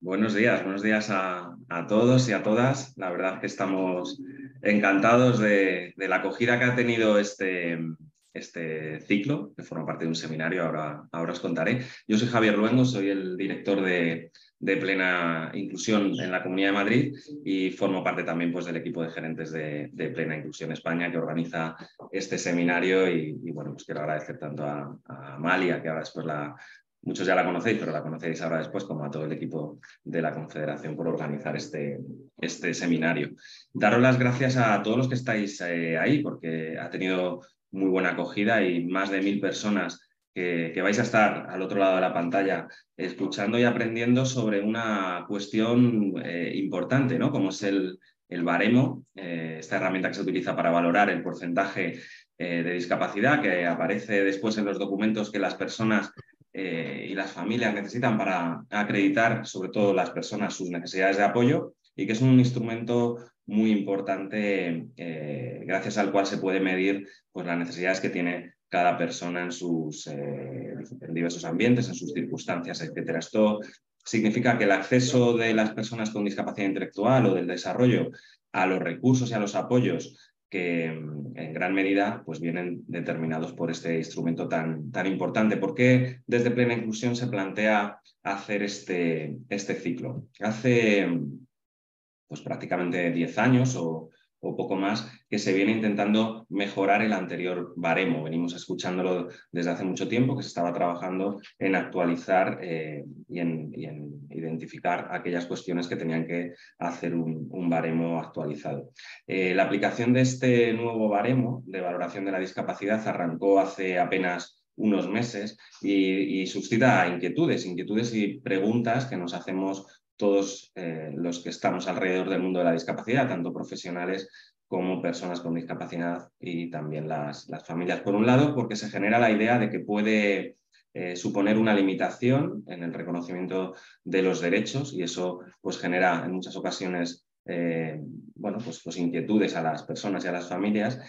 Buenos días a todos y a todas. La verdad es que estamos encantados de la acogida que ha tenido este ciclo, que forma parte de un seminario, ahora os contaré. Yo soy Javier Luengo, soy el director de Plena Inclusión en la Comunidad de Madrid y formo parte también, pues, del equipo de gerentes de Plena Inclusión España, que organiza este seminario. Y bueno, pues quiero agradecer tanto a Amalia, que ahora después muchos ya la conocéis, pero la conoceréis ahora después, como a todo el equipo de la Confederación por organizar este seminario. Daros las gracias a todos los que estáis ahí, porque ha tenido muy buena acogida y más de 1000 personas que vais a estar al otro lado de la pantalla escuchando y aprendiendo sobre una cuestión importante, ¿no? Como es el baremo, esta herramienta que se utiliza para valorar el porcentaje de discapacidad que aparece después en los documentos que las personas y las familias necesitan para acreditar, sobre todo las personas, sus necesidades de apoyo, y que es un instrumento muy importante gracias al cual se puede medir, pues, las necesidades que tiene cada persona en diversos ambientes, en sus circunstancias, etc. Esto significa que el acceso de las personas con discapacidad intelectual o del desarrollo a los recursos y a los apoyos que en gran medida, pues, vienen determinados por este instrumento tan importante. ¿Por qué desde Plena Inclusión se plantea hacer este ciclo? Hace, pues, prácticamente 10 años o poco más que se viene intentando mejorar el anterior baremo. Venimos escuchándolo desde hace mucho tiempo, que se estaba trabajando en actualizar y en identificar aquellas cuestiones que tenían que hacer un baremo actualizado. La aplicación de este nuevo baremo de valoración de la discapacidad arrancó hace apenas unos meses y suscita inquietudes y preguntas que nos hacemos todos los que estamos alrededor del mundo de la discapacidad, tanto profesionales como personas con discapacidad y también las familias. Por un lado, porque se genera la idea de que puede suponer una limitación en el reconocimiento de los derechos, y eso, pues, genera en muchas ocasiones bueno, pues inquietudes a las personas y a las familias,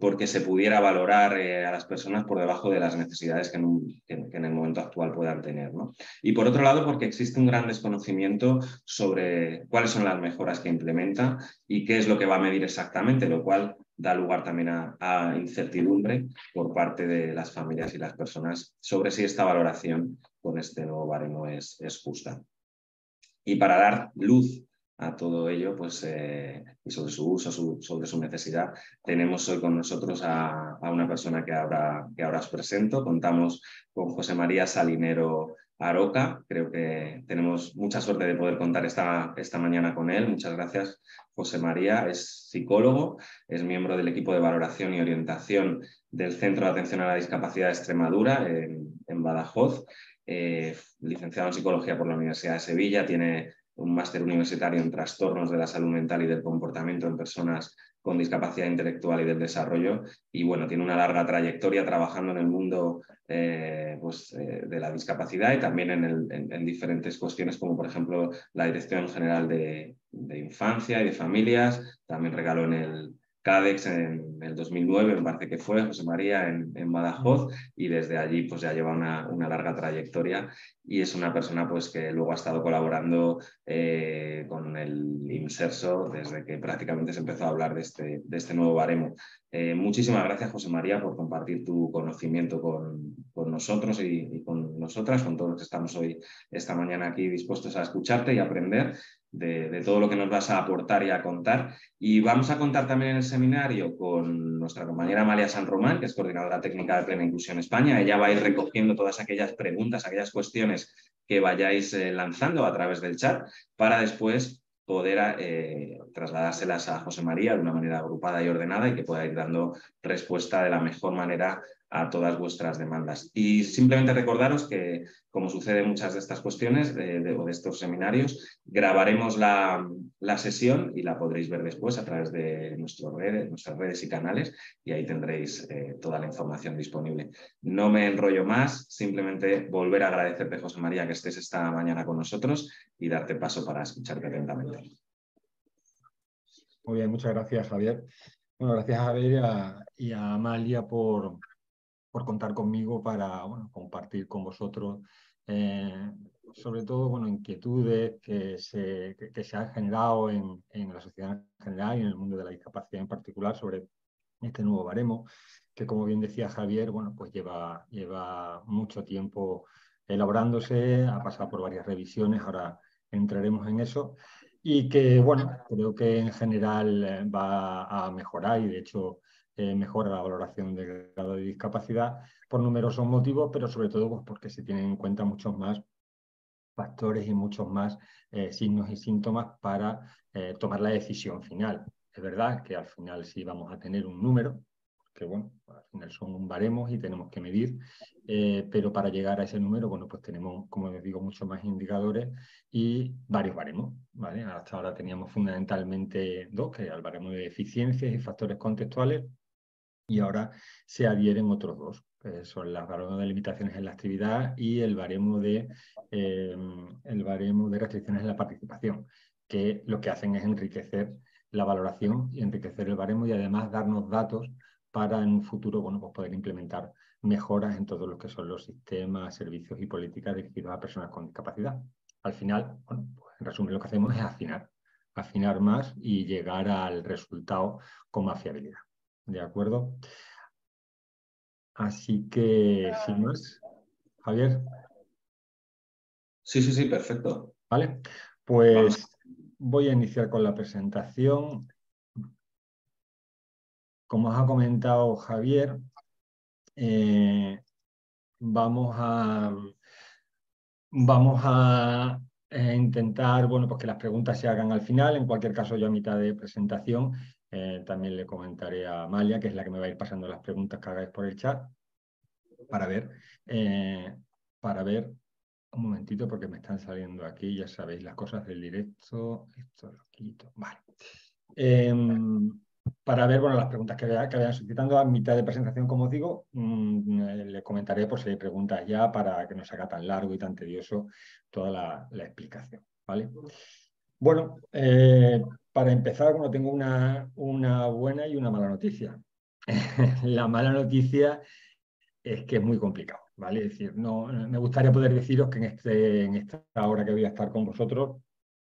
porque se pudiera valorar a las personas por debajo de las necesidades que en el momento actual puedan tener, ¿no? Y por otro lado, porque existe un gran desconocimiento sobre cuáles son las mejoras que implementa y qué es lo que va a medir exactamente, lo cual da lugar también a incertidumbre por parte de las familias y las personas sobre si esta valoración con este nuevo baremo es justa. Y para dar luz a todo ello, pues, y sobre su uso, sobre su necesidad, tenemos hoy con nosotros a una persona que ahora os presento. Contamos con José María Salinero Aroca. Creo que tenemos mucha suerte de poder contar esta mañana con él. Muchas gracias, José María. Es psicólogo, es miembro del equipo de valoración y orientación del Centro de Atención a la Discapacidad de Extremadura, en Badajoz, licenciado en Psicología por la Universidad de Sevilla, tiene un máster universitario en trastornos de la salud mental y del comportamiento en personas con discapacidad intelectual y del desarrollo, y bueno, tiene una larga trayectoria trabajando en el mundo de la discapacidad y también en diferentes cuestiones, como por ejemplo la Dirección General de Infancia y de Familias. También regaló en el Cadex en el 2009, me parece que fue, José María, en Badajoz, y desde allí, pues, ya lleva una larga trayectoria, y es una persona, pues, que luego ha estado colaborando con el INSERSO desde que prácticamente se empezó a hablar de este nuevo baremo. Muchísimas gracias, José María, por compartir tu conocimiento con nosotros y con nosotras, con todos los que estamos esta mañana aquí dispuestos a escucharte y aprender de todo lo que nos vas a aportar y a contar. Y vamos a contar también en el seminario con nuestra compañera María San Román, que es coordinadora técnica de Plena Inclusión España. Ella va a ir recogiendo todas aquellas preguntas, aquellas cuestiones que vayáis lanzando a través del chat, para después poder trasladárselas a José María de una manera agrupada y ordenada, y que pueda ir dando respuesta de la mejor manera a todas vuestras demandas. Y simplemente recordaros que, como sucede en muchas de estas cuestiones de estos seminarios, grabaremos la sesión y la podréis ver después a través de nuestras redes y canales, y ahí tendréis toda la información disponible. No me enrollo más, simplemente volver a agradecerte, José María, que estés esta mañana con nosotros y darte paso para escucharte atentamente. Muy bien, muchas gracias, Javier. Bueno, gracias a Javier y a Amalia por contar conmigo para, bueno, compartir con vosotros sobre todo, bueno, inquietudes que se han generado en la sociedad en general y en el mundo de la discapacidad en particular sobre este nuevo baremo, que, como bien decía Javier, bueno, pues lleva mucho tiempo elaborándose, ha pasado por varias revisiones, ahora entraremos en eso, y que, bueno, creo que en general va a mejorar y, de hecho, mejora la valoración del grado de discapacidad por numerosos motivos, pero sobre todo pues, porque se tienen en cuenta muchos más factores y muchos más signos y síntomas para tomar la decisión final. Es verdad que al final sí vamos a tener un número, que bueno, al final son un baremo y tenemos que medir, pero para llegar a ese número, bueno, pues tenemos, como les digo, muchos más indicadores y varios baremos, ¿vale? Hasta ahora teníamos fundamentalmente dos, que era el baremo de eficiencias y factores contextuales, y ahora se adhieren otros dos, que son las baremos de limitaciones en la actividad y el baremo de restricciones en la participación, que lo que hacen es enriquecer la valoración y enriquecer el baremo y además darnos datos para en un futuro, bueno, pues poder implementar mejoras en todos los que son los sistemas, servicios y políticas dirigidos a personas con discapacidad. Al final, bueno, pues en resumen, lo que hacemos es afinar más y llegar al resultado con más fiabilidad. ¿De acuerdo? Así que, sin más, Javier. Sí, perfecto. Vale, pues vamos. Voy a iniciar con la presentación. Como os ha comentado Javier, vamos a intentar, bueno, pues que las preguntas se hagan al final. En cualquier caso, yo a mitad de presentación también le comentaré a Amalia, que es la que me va a ir pasando las preguntas que hagáis por el chat, para ver, un momentito, porque me están saliendo aquí, ya sabéis, las cosas del directo, esto lo quito, vale. Para ver, bueno, las preguntas que vayan suscitando a mitad de presentación, como os digo, le comentaré por si hay preguntas ya, para que no se haga tan largo y tan tedioso toda la explicación, ¿vale? Bueno, para empezar, bueno, tengo una buena y una mala noticia. La mala noticia es que es muy complicado, ¿vale? Es decir, no, me gustaría poder deciros que en esta hora que voy a estar con vosotros,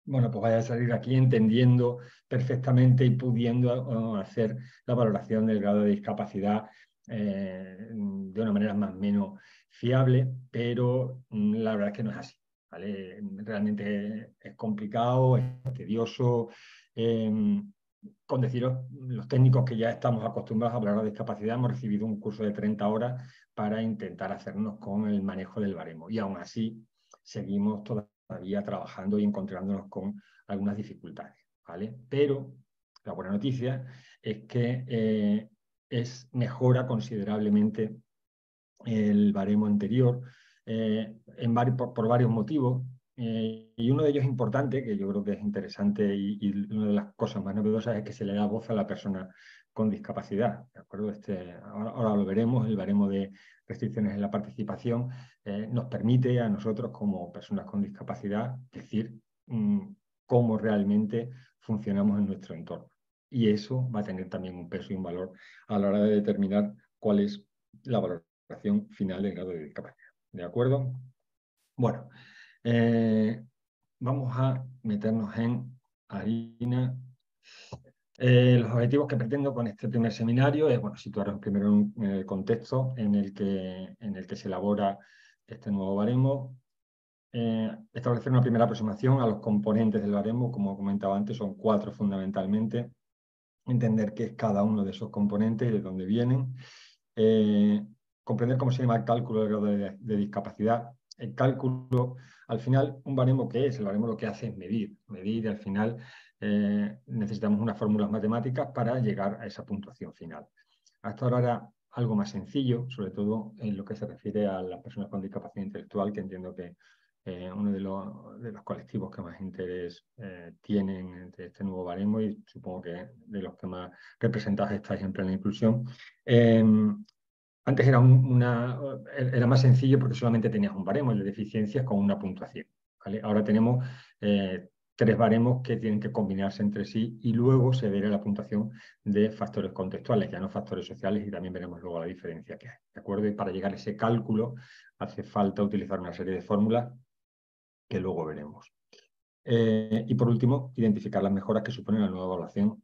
bueno, pues vaya a salir aquí entendiendo perfectamente y pudiendo hacer la valoración del grado de discapacidad de una manera más o menos fiable, pero la verdad es que no es así, ¿vale? Realmente es complicado, es tedioso. Con deciros, los técnicos que ya estamos acostumbrados a hablar de discapacidad hemos recibido un curso de 30 horas para intentar hacernos con el manejo del baremo, y aún así seguimos todavía trabajando y encontrándonos con algunas dificultades, ¿vale? Pero la buena noticia es que mejora considerablemente el baremo anterior por varios motivos. Y uno de ellos importante, que yo creo que es interesante y una de las cosas más novedosas, es que se le da voz a la persona con discapacidad, ¿de acuerdo? Ahora lo veremos, el baremo de restricciones en la participación nos permite a nosotros como personas con discapacidad decir cómo realmente funcionamos en nuestro entorno. Y eso va a tener también un peso y un valor a la hora de determinar cuál es la valoración final del grado de discapacidad, ¿de acuerdo? Bueno. Vamos a meternos en harina. Los objetivos que pretendo con este primer seminario es, bueno, situaros primero en el contexto en el que se elabora este nuevo baremo, establecer una primera aproximación a los componentes del baremo. Como comentaba antes, son cuatro fundamentalmente, entender qué es cada uno de esos componentes y de dónde vienen, comprender cómo se llama el cálculo del grado de discapacidad. El cálculo, al final, un baremo, ¿qué es? El baremo lo que hace es medir, al final necesitamos unas fórmulas matemáticas para llegar a esa puntuación final. Hasta ahora era algo más sencillo, sobre todo en lo que se refiere a las personas con discapacidad intelectual, que entiendo que uno de los colectivos que más interés tienen de este nuevo baremo, y supongo que de los que más representados estáis en Plena Inclusión. Antes era más sencillo porque solamente tenías un baremo, el de deficiencias, con una puntuación, ¿vale? Ahora tenemos tres baremos que tienen que combinarse entre sí y luego se verá la puntuación de factores contextuales, ya no factores sociales, y también veremos luego la diferencia que hay, ¿de acuerdo? Y para llegar a ese cálculo hace falta utilizar una serie de fórmulas que luego veremos. Y por último, identificar las mejoras que supone la nueva evaluación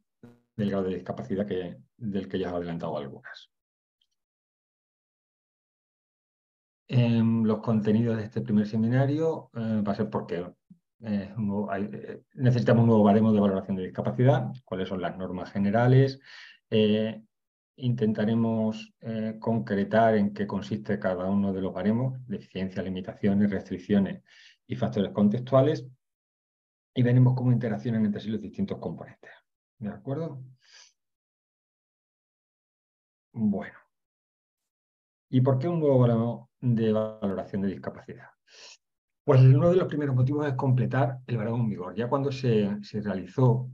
del grado de discapacidad del que ya he adelantado algunas. Los contenidos de este primer seminario va a ser porque necesitamos un nuevo baremo de valoración de discapacidad, cuáles son las normas generales. Intentaremos concretar en qué consiste cada uno de los baremos, deficiencias, limitaciones, restricciones y factores contextuales, y veremos cómo interaccionan entre sí los distintos componentes. ¿De acuerdo? Bueno. ¿Y por qué un nuevo baremo de valoración de discapacidad? Pues uno de los primeros motivos es completar el baremo en vigor. Ya cuando se realizó,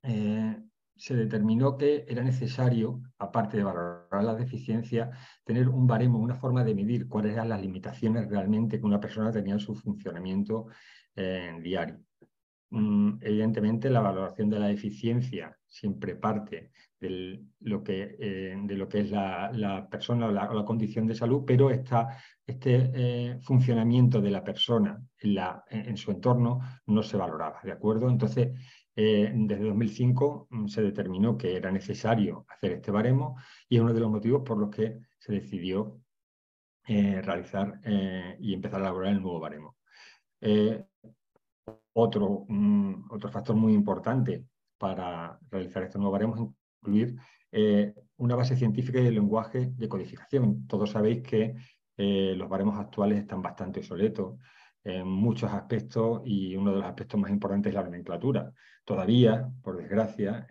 se determinó que era necesario, aparte de valorar las deficiencias, tener un baremo, una forma de medir cuáles eran las limitaciones realmente que una persona tenía en su funcionamiento diario. Evidentemente, la valoración de la eficiencia siempre parte de lo que es la persona o la condición de salud, pero este funcionamiento de la persona en su entorno no se valoraba, ¿de acuerdo? Entonces, desde 2005 se determinó que era necesario hacer este baremo y es uno de los motivos por los que se decidió realizar y empezar a elaborar el nuevo baremo. Otro factor muy importante para realizar este nuevo baremo es incluir una base científica y el lenguaje de codificación. Todos sabéis que los baremos actuales están bastante obsoletos en muchos aspectos y uno de los aspectos más importantes es la nomenclatura. Todavía, por desgracia,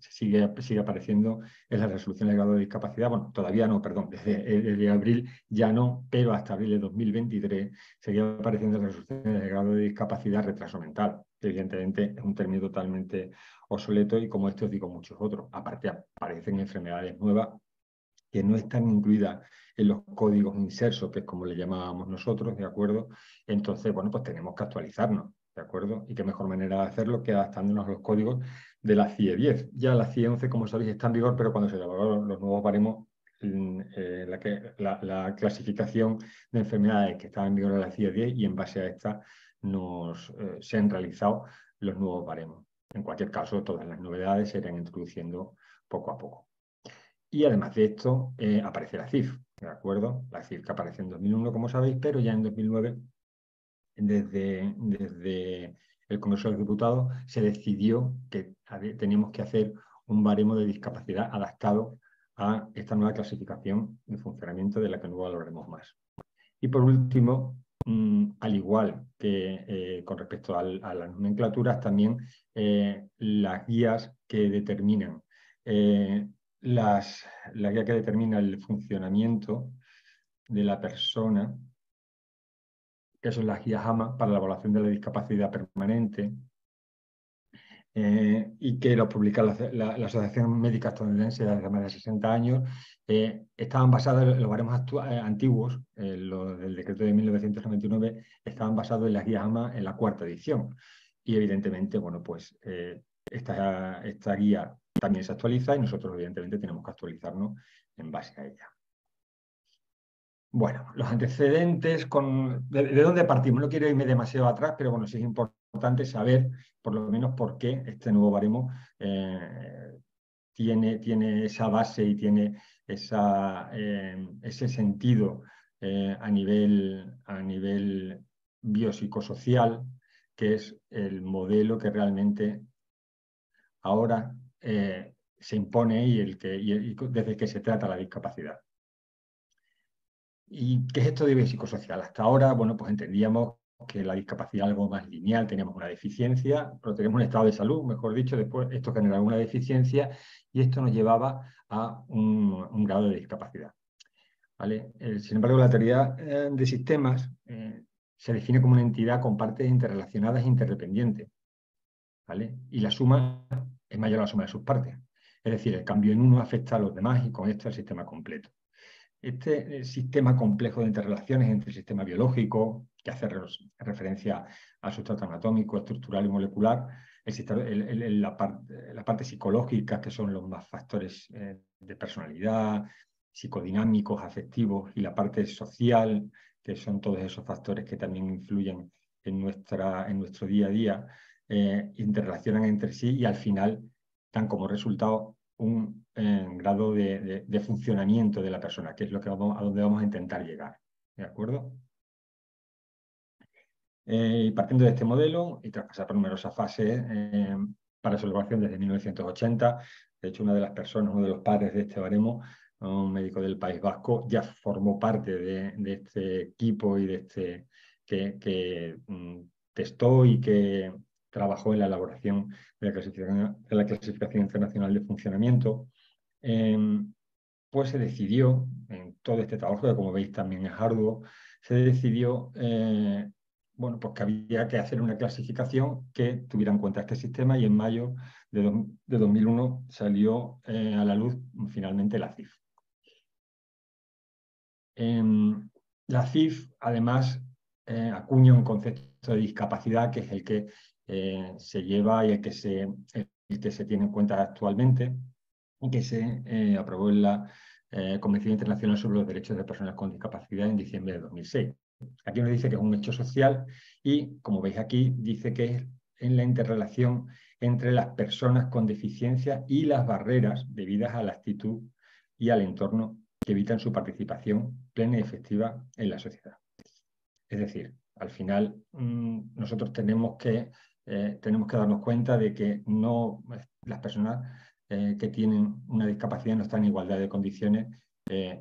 sigue apareciendo en las resoluciones de grado de discapacidad. Bueno, todavía no, perdón, desde abril ya no, pero hasta abril de 2023 seguía apareciendo en las resoluciones de grado de discapacidad retraso mental. Evidentemente es un término totalmente obsoleto y como estos digo muchos otros. Aparte aparecen enfermedades nuevas que no están incluidas en los códigos INSERSO, que es como le llamábamos nosotros, ¿de acuerdo? Entonces, bueno, pues tenemos que actualizarnos, ¿de acuerdo? Y qué mejor manera de hacerlo que adaptándonos a los códigos de la CIE-10. Ya la CIE-11, como sabéis, está en vigor, pero cuando se elaboraron los nuevos baremos, la clasificación de enfermedades que estaba en vigor en la CIE-10 y en base a esta se han realizado los nuevos baremos. En cualquier caso, todas las novedades se irán introduciendo poco a poco. Y además de esto, aparece la CIF, ¿de acuerdo? La CIF que aparece en 2001, como sabéis, pero ya en 2009, desde el Congreso de los Diputados, se decidió que teníamos que hacer un baremo de discapacidad adaptado a esta nueva clasificación de funcionamiento de la que luego hablaremos más. Y por último, al igual que con respecto a las nomenclaturas, también las guías que determinan la guía que determina el funcionamiento de la persona, que son las guías AMA para la evaluación de la discapacidad permanente, y que lo publica la Asociación Médica Estadounidense de más de 60 años, estaban basadas en los baremos antiguos, los del decreto de 1999, estaban basados en las guías AMA en la 4ª edición. Y evidentemente, bueno, pues esta guía también se actualiza y nosotros, evidentemente, tenemos que actualizarnos en base a ella. Bueno, los antecedentes, ¿de dónde partimos? No quiero irme demasiado atrás, pero bueno, sí es importante saber, por lo menos, por qué este nuevo baremo tiene esa base y tiene ese sentido a nivel biopsicosocial, que es el modelo que realmente ahora se impone y desde que se trata la discapacidad. ¿Y qué es esto de biopsicosocial? Hasta ahora, bueno, pues entendíamos que la discapacidad es algo más lineal, teníamos una deficiencia, pero tenemos un estado de salud, mejor dicho, después esto generaba una deficiencia y esto nos llevaba a un grado de discapacidad, ¿vale? Sin embargo, la teoría de sistemas se define como una entidad con partes interrelacionadas e interdependientes, ¿vale? Y la suma es mayor a la suma de sus partes. Es decir, el cambio en uno afecta a los demás y con esto el sistema completo. Este sistema complejo de interrelaciones entre el sistema biológico, que hace referencia al sustrato anatómico, estructural y molecular, la parte psicológica, que son los más factores de personalidad, psicodinámicos, afectivos, y la parte social, que son todos esos factores que también influyen en nuestro día a día interrelacionan entre sí y al final dan como resultado un grado de funcionamiento de la persona, que es lo que a donde vamos a intentar llegar. ¿De acuerdo? Partiendo de este modelo y tras pasar por numerosas fases para su elaboración desde 1980, de hecho una de las personas, uno de los padres de este baremo, un médico del País Vasco, ya formó parte de este equipo y de este que testó y que trabajó en la elaboración de la clasificación internacional de funcionamiento. Pues se decidió, en todo este trabajo, que como veis también es arduo, se decidió bueno, pues que había que hacer una clasificación que tuviera en cuenta este sistema, y en mayo de 2001 salió a la luz finalmente la CIF. La CIF, además, acuña un concepto de discapacidad que es el que se lleva y el que se tiene en cuenta actualmente, y que se aprobó en la Convención Internacional sobre los Derechos de Personas con Discapacidad en diciembre de 2006. Aquí nos dice que es un hecho social y, como veis aquí, dice que es en la interrelación entre las personas con deficiencia y las barreras debidas a la actitud y al entorno que evitan su participación plena y efectiva en la sociedad. Es decir, al final nosotros tenemos que darnos cuenta de que no las personas que tienen una discapacidad no están en igualdad de condiciones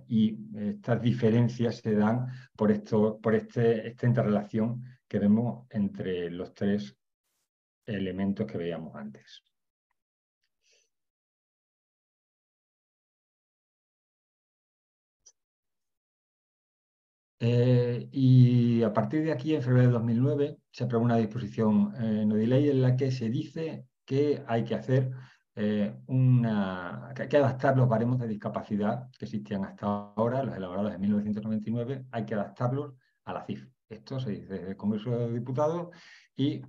y estas diferencias se dan por esta interrelación que vemos entre los tres elementos que veíamos antes. Y a partir de aquí, en febrero de 2009, se aprobó una disposición no de ley en la que se dice que hay que hacer que hay que adaptar los baremos de discapacidad que existían hasta ahora, los elaborados en 1999, hay que adaptarlos a la CIF. Esto se dice desde el Congreso de Diputados, y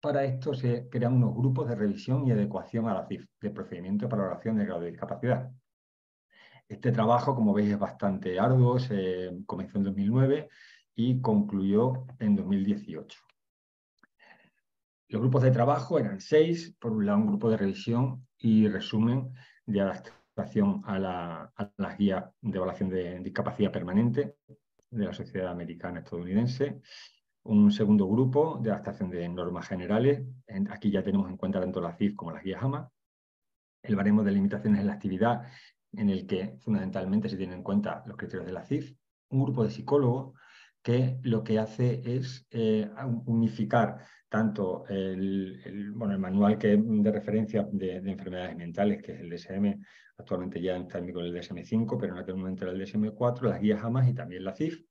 para esto se crean unos grupos de revisión y adecuación a la CIF de procedimiento para valoración del grado de discapacidad. Este trabajo, como veis, es bastante arduo, se comenzó en 2009 y concluyó en 2018. Los grupos de trabajo eran 6, por un lado un grupo de revisión y resumen de adaptación a las guías de evaluación de discapacidad permanente de la Sociedad Americana Estadounidense, un segundo grupo de adaptación de normas generales, aquí ya tenemos en cuenta tanto la CIF como las guías AMA, el baremo de limitaciones en la actividad, en el que fundamentalmente se tienen en cuenta los criterios de la CIF, un grupo de psicólogos que lo que hace es unificar tanto el manual de referencia de enfermedades mentales, que es el DSM, actualmente ya está con el DSM-5, pero en aquel momento era el DSM-4, las guías AMA y también la CIF.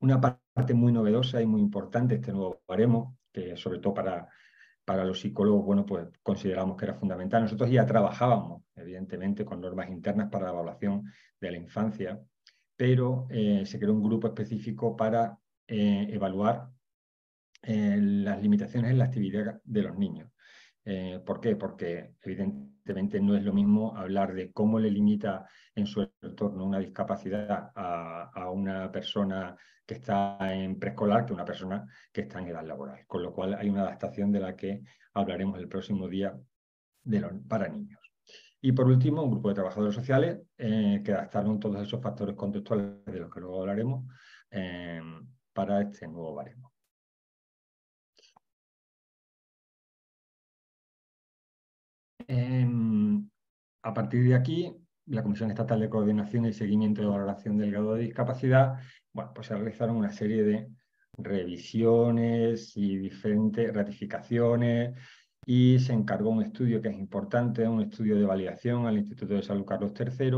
Una parte muy novedosa y muy importante, este nuevo baremo, que sobre todo para los psicólogos, bueno, pues consideramos que era fundamental. Nosotros ya trabajábamos, evidentemente, con normas internas para la evaluación de la infancia, pero se creó un grupo específico para evaluar las limitaciones en la actividad de los niños. ¿Por qué? Porque evidentemente no es lo mismo hablar de cómo le limita en su entorno una discapacidad a una persona que está en preescolar que una persona que está en edad laboral. Con lo cual hay una adaptación de la que hablaremos el próximo día para niños. Y por último, un grupo de trabajadores sociales que adaptaron todos esos factores contextuales de los que luego hablaremos para este nuevo baremo. A partir de aquí, la Comisión Estatal de Coordinación y Seguimiento de Valoración del Grado de Discapacidad, bueno, pues se realizaron una serie de revisiones y diferentes ratificaciones, y se encargó un estudio que es importante, un estudio de validación al Instituto de Salud Carlos III,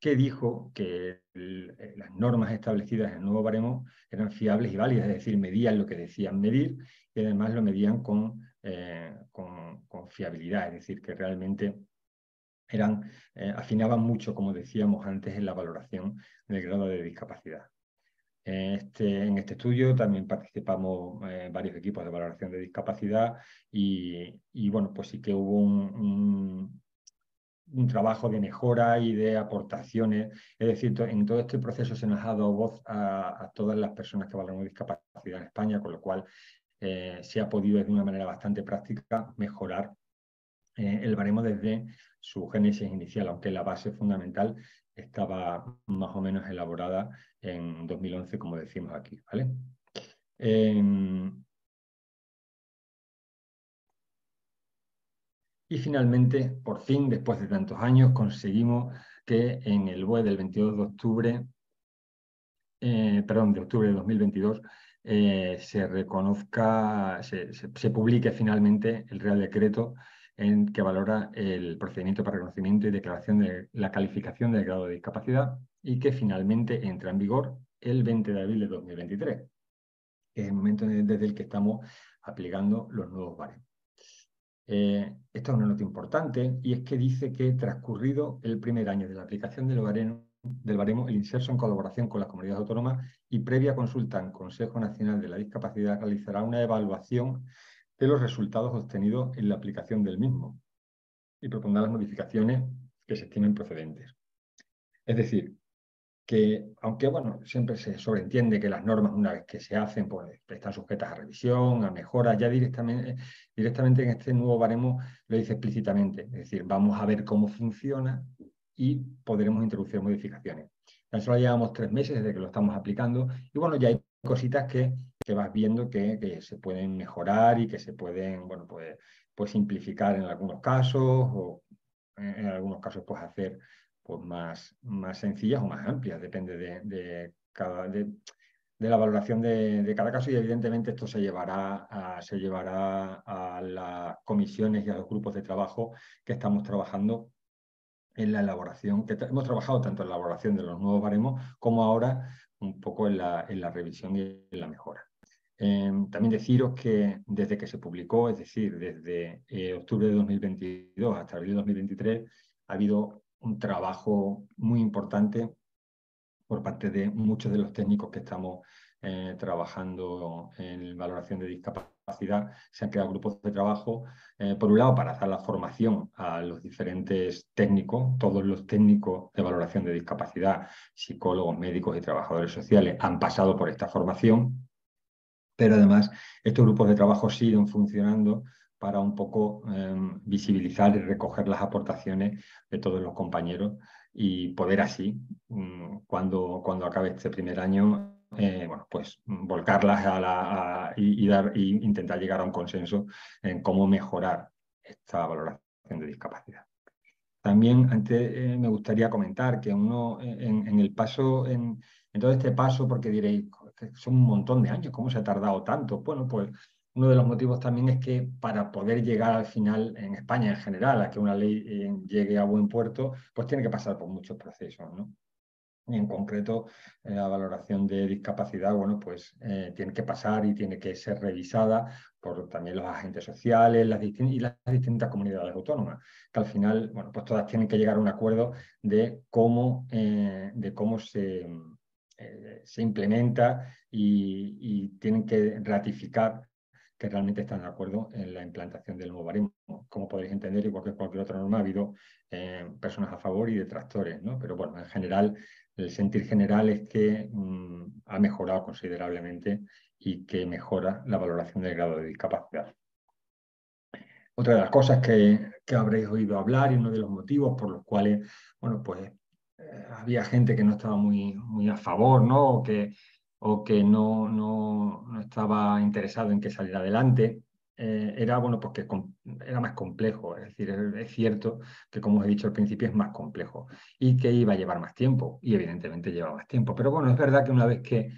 que dijo que las normas establecidas en el nuevo baremo eran fiables y válidas, es decir, medían lo que decían medir y además lo medían con fiabilidad, es decir, que realmente afinaban mucho, como decíamos antes, en la valoración del grado de discapacidad. En este estudio también participamos varios equipos de valoración de discapacidad y bueno, pues sí que hubo un trabajo de mejora y de aportaciones. Es decir, en todo este proceso se nos ha dado voz a todas las personas que valoran discapacidad en España, con lo cual se ha podido de una manera bastante práctica mejorar el baremo desde su génesis inicial, aunque la base fundamental estaba más o menos elaborada en 2011, como decimos aquí, ¿vale? Y finalmente, por fin, después de tantos años, conseguimos que en el BOE del 22 de octubre, de octubre de 2022, se reconozca, se publique finalmente el Real Decreto que valora el procedimiento para reconocimiento y declaración de la calificación del grado de discapacidad, y que finalmente entra en vigor el 20 de abril de 2023, que es el momento desde el que estamos aplicando los nuevos baremos. Esta es una nota importante, y es que dice que transcurrido el primer año de la aplicación del baremo, el INSERSO, en colaboración con las comunidades autónomas y previa consulta en Consejo Nacional de la Discapacidad, realizará una evaluación de los resultados obtenidos en la aplicación del mismo y propondrá las modificaciones que se estimen procedentes. Es decir, que aunque bueno, siempre se sobreentiende que las normas, una vez que se hacen, pues están sujetas a revisión, a mejora, ya directamente en este nuevo baremo lo dice explícitamente. Es decir, vamos a ver cómo funciona y podremos introducir modificaciones. Tan solo llevamos 3 meses desde que lo estamos aplicando y bueno, ya hay cositas que vas viendo que se pueden mejorar y que se pueden, bueno, pues simplificar en algunos casos, o en algunos casos pues hacer más sencillas o más amplias, depende de la valoración de cada caso, y evidentemente esto se llevará a las comisiones y a los grupos de trabajo que estamos trabajando en la elaboración, que hemos trabajado tanto en la elaboración de los nuevos baremos como ahora un poco en la revisión y en la mejora. También deciros que desde que se publicó, es decir, desde octubre de 2022 hasta abril de 2023, ha habido un trabajo muy importante por parte de muchos de los técnicos que estamos trabajando en valoración de discapacidad. Se han creado grupos de trabajo, por un lado, para hacer la formación a los diferentes técnicos. Todos los técnicos de valoración de discapacidad, psicólogos, médicos y trabajadores sociales, han pasado por esta formación, pero además estos grupos de trabajo siguen funcionando para un poco visibilizar y recoger las aportaciones de todos los compañeros y poder así, cuando acabe este primer año, pues volcarlas e intentar llegar a un consenso en cómo mejorar esta valoración de discapacidad. También antes me gustaría comentar que uno en todo este paso, porque diréis, son un montón de años, ¿cómo se ha tardado tanto? Bueno, pues uno de los motivos también es que para poder llegar al final en España en general, a que una ley llegue a buen puerto, pues tiene que pasar por muchos procesos, ¿no? Y en concreto, la valoración de discapacidad, bueno, pues tiene que pasar y tiene que ser revisada por también los agentes sociales y las distintas comunidades autónomas, que al final, bueno, pues todas tienen que llegar a un acuerdo de cómo se implementa, y tienen que ratificar que realmente están de acuerdo en la implantación del nuevo baremo. Como podéis entender, igual que cualquier otra norma, ha habido personas a favor y detractores, ¿no? Pero bueno, en general, el sentir general es que ha mejorado considerablemente y que mejora la valoración del grado de discapacidad. Otra de las cosas que habréis oído hablar, y uno de los motivos por los cuales, bueno, pues había gente que no estaba muy a favor, ¿no? O que no estaba interesado en que saliera adelante, era, bueno, porque era más complejo. Es decir, es cierto que, como os he dicho al principio, es más complejo y que iba a llevar más tiempo, y evidentemente lleva más tiempo. Pero bueno, es verdad que una vez que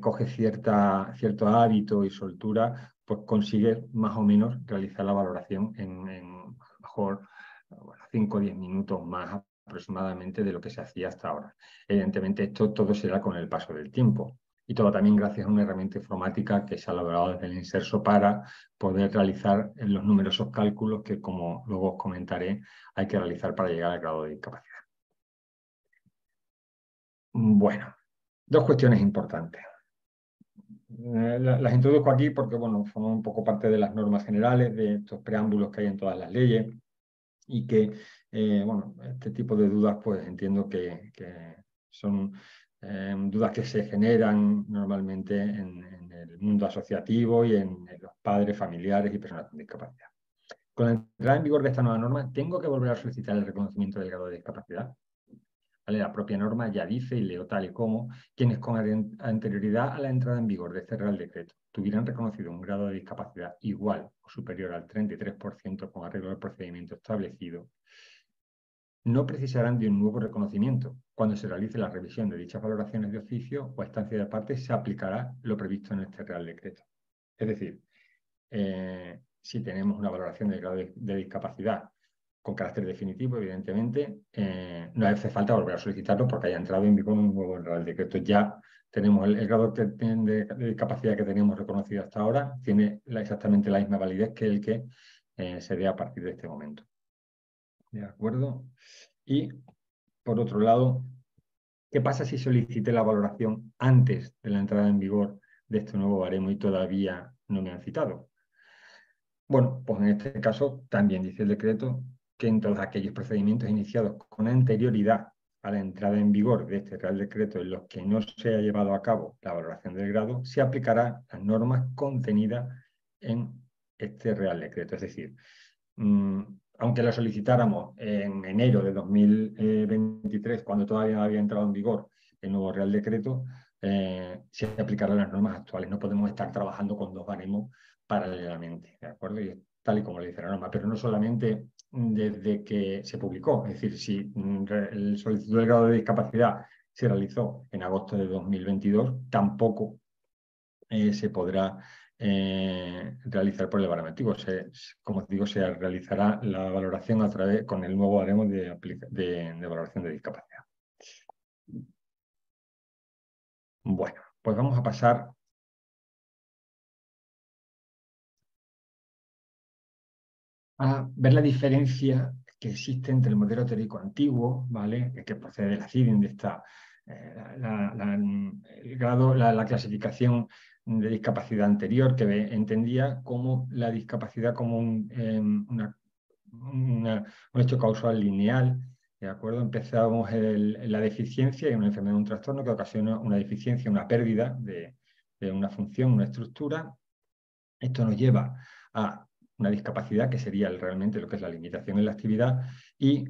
coge cierto hábito y soltura, pues consigue más o menos realizar la valoración a lo mejor, bueno, 5 o 10 minutos más aproximadamente de lo que se hacía hasta ahora. Evidentemente esto todo será con el paso del tiempo. Y todo también gracias a una herramienta informática que se ha elaborado desde el INSERSO para poder realizar los numerosos cálculos que, como luego os comentaré, hay que realizar para llegar al grado de discapacidad. Bueno, 2 cuestiones importantes. Las introduzco aquí porque, bueno, forman un poco parte de las normas generales, de estos preámbulos que hay en todas las leyes, y que Bueno, este tipo de dudas pues entiendo que son dudas que se generan normalmente en el mundo asociativo y en los padres, familiares y personas con discapacidad. Con la entrada en vigor de esta nueva norma, ¿tengo que volver a solicitar el reconocimiento del grado de discapacidad? ¿Vale? La propia norma ya dice, y leo tal y como, quienes con anterioridad a la entrada en vigor de este Real Decreto tuvieran reconocido un grado de discapacidad igual o superior al 33% con arreglo al procedimiento establecido, no precisarán de un nuevo reconocimiento. Cuando se realice la revisión de dichas valoraciones de oficio o estancia de parte, se aplicará lo previsto en este Real Decreto. Es decir, si tenemos una valoración del grado de discapacidad con carácter definitivo, evidentemente, no hace falta volver a solicitarlo porque haya entrado en vigor un nuevo Real Decreto. Ya tenemos el grado de discapacidad que teníamos reconocido hasta ahora, tiene exactamente la misma validez que el que se dé a partir de este momento. ¿De acuerdo? Y, por otro lado, ¿qué pasa si solicité la valoración antes de la entrada en vigor de este nuevo baremo y todavía no me han citado? Bueno, pues en este caso también dice el decreto que en todos aquellos procedimientos iniciados con anterioridad a la entrada en vigor de este Real Decreto en los que no se ha llevado a cabo la valoración del grado, se aplicarán las normas contenidas en este Real Decreto. Es decir, aunque la solicitáramos en enero de 2023, cuando todavía no había entrado en vigor el nuevo Real Decreto, se aplicarán las normas actuales. No podemos estar trabajando con dos baremos paralelamente, ¿de acuerdo? Y tal y como le dice la norma, pero no solamente desde que se publicó. Es decir, si el solicitud del grado de discapacidad se realizó en agosto de 2022, tampoco se podrá realizar por el baremo antiguo. Como digo, se realizará la valoración a través con el nuevo baremo de valoración de discapacidad. Bueno, pues vamos a pasar a ver la diferencia que existe entre el modelo teórico antiguo, ¿vale?, que procede de la CIE-10, de esta la clasificación de discapacidad anterior, que entendía como la discapacidad como un hecho causal lineal, ¿de acuerdo? Empezábamos la deficiencia y una enfermedad, un trastorno que ocasiona una deficiencia, una pérdida de una función, una estructura. Esto nos lleva a una discapacidad que sería realmente lo que es la limitación en la actividad y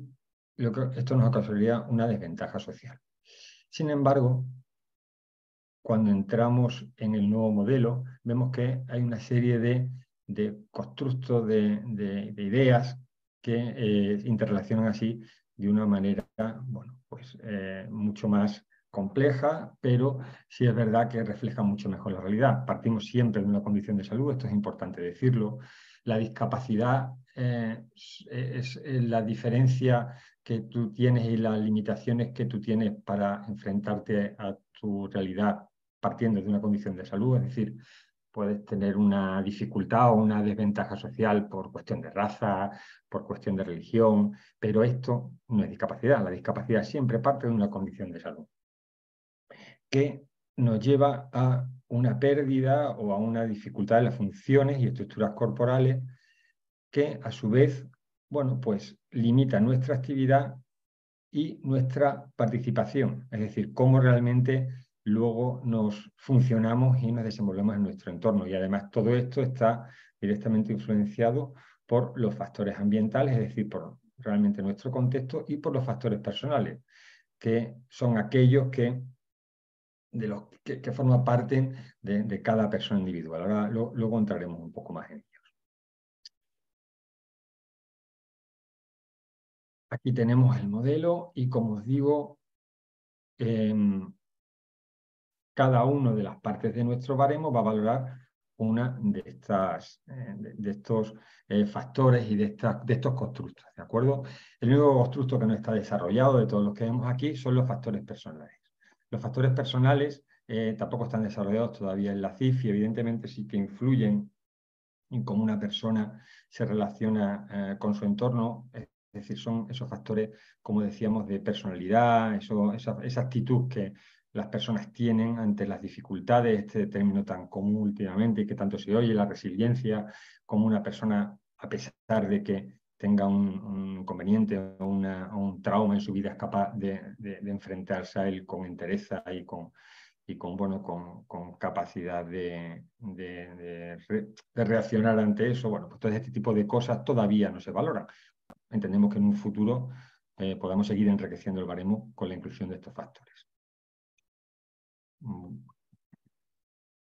esto nos ocasionaría una desventaja social. Sin embargo, cuando entramos en el nuevo modelo, vemos que hay una serie de constructos, de ideas que interrelacionan así de una manera, bueno, pues mucho más compleja, pero sí es verdad que refleja mucho mejor la realidad. Partimos siempre de una condición de salud, esto es importante decirlo. La discapacidad es la diferencia que tú tienes y las limitaciones que tú tienes para enfrentarte a tu realidad partiendo de una condición de salud. Es decir, puedes tener una dificultad o una desventaja social por cuestión de raza, por cuestión de religión, pero esto no es discapacidad. La discapacidad siempre parte de una condición de salud que nos lleva a una pérdida o a una dificultad en las funciones y estructuras corporales que, a su vez, bueno, pues limita nuestra actividad y nuestra participación. Es decir, cómo realmente luego nos funcionamos y nos desenvolvemos en nuestro entorno. Y además todo esto está directamente influenciado por los factores ambientales, es decir, por realmente nuestro contexto y por los factores personales, que son aquellos que forman parte de cada persona individual. Ahora luego entraremos un poco más en ellos. Aquí tenemos el modelo y, como os digo, cada una de las partes de nuestro baremo va a valorar una de estos factores y de estos constructos, ¿de acuerdo? El único constructo que no está desarrollado de todos los que vemos aquí son los factores personales. Los factores personales tampoco están desarrollados todavía en la CIF y evidentemente sí que influyen en cómo una persona se relaciona con su entorno. Es decir, son esos factores, como decíamos, de personalidad, esa actitud que las personas tienen ante las dificultades, este término tan común últimamente y que tanto se oye, la resiliencia, como una persona, a pesar de que tenga un inconveniente o un trauma en su vida, es capaz de enfrentarse a él con entereza y con capacidad de reaccionar ante eso. Bueno, pues todo este tipo de cosas todavía no se valoran. Entendemos que en un futuro podamos seguir enriqueciendo el baremo con la inclusión de estos factores.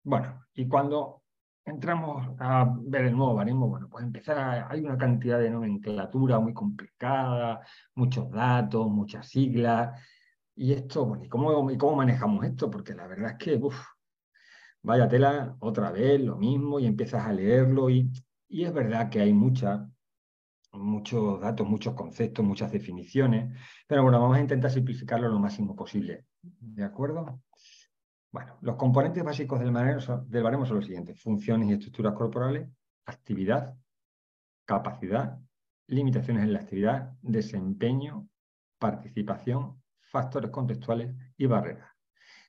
Bueno, y cuando entramos a ver el nuevo baremo, bueno, pues hay una cantidad de nomenclatura muy complicada, muchos datos, muchas siglas, y esto, bueno, ¿y cómo manejamos esto? Porque la verdad es que, vaya tela, otra vez lo mismo, y empiezas a leerlo, y es verdad que hay muchos datos, muchos conceptos, muchas definiciones, pero bueno, vamos a intentar simplificarlo lo máximo posible, ¿de acuerdo? Bueno, los componentes básicos del baremo son los siguientes: funciones y estructuras corporales, actividad, capacidad, limitaciones en la actividad, desempeño, participación, factores contextuales y barreras.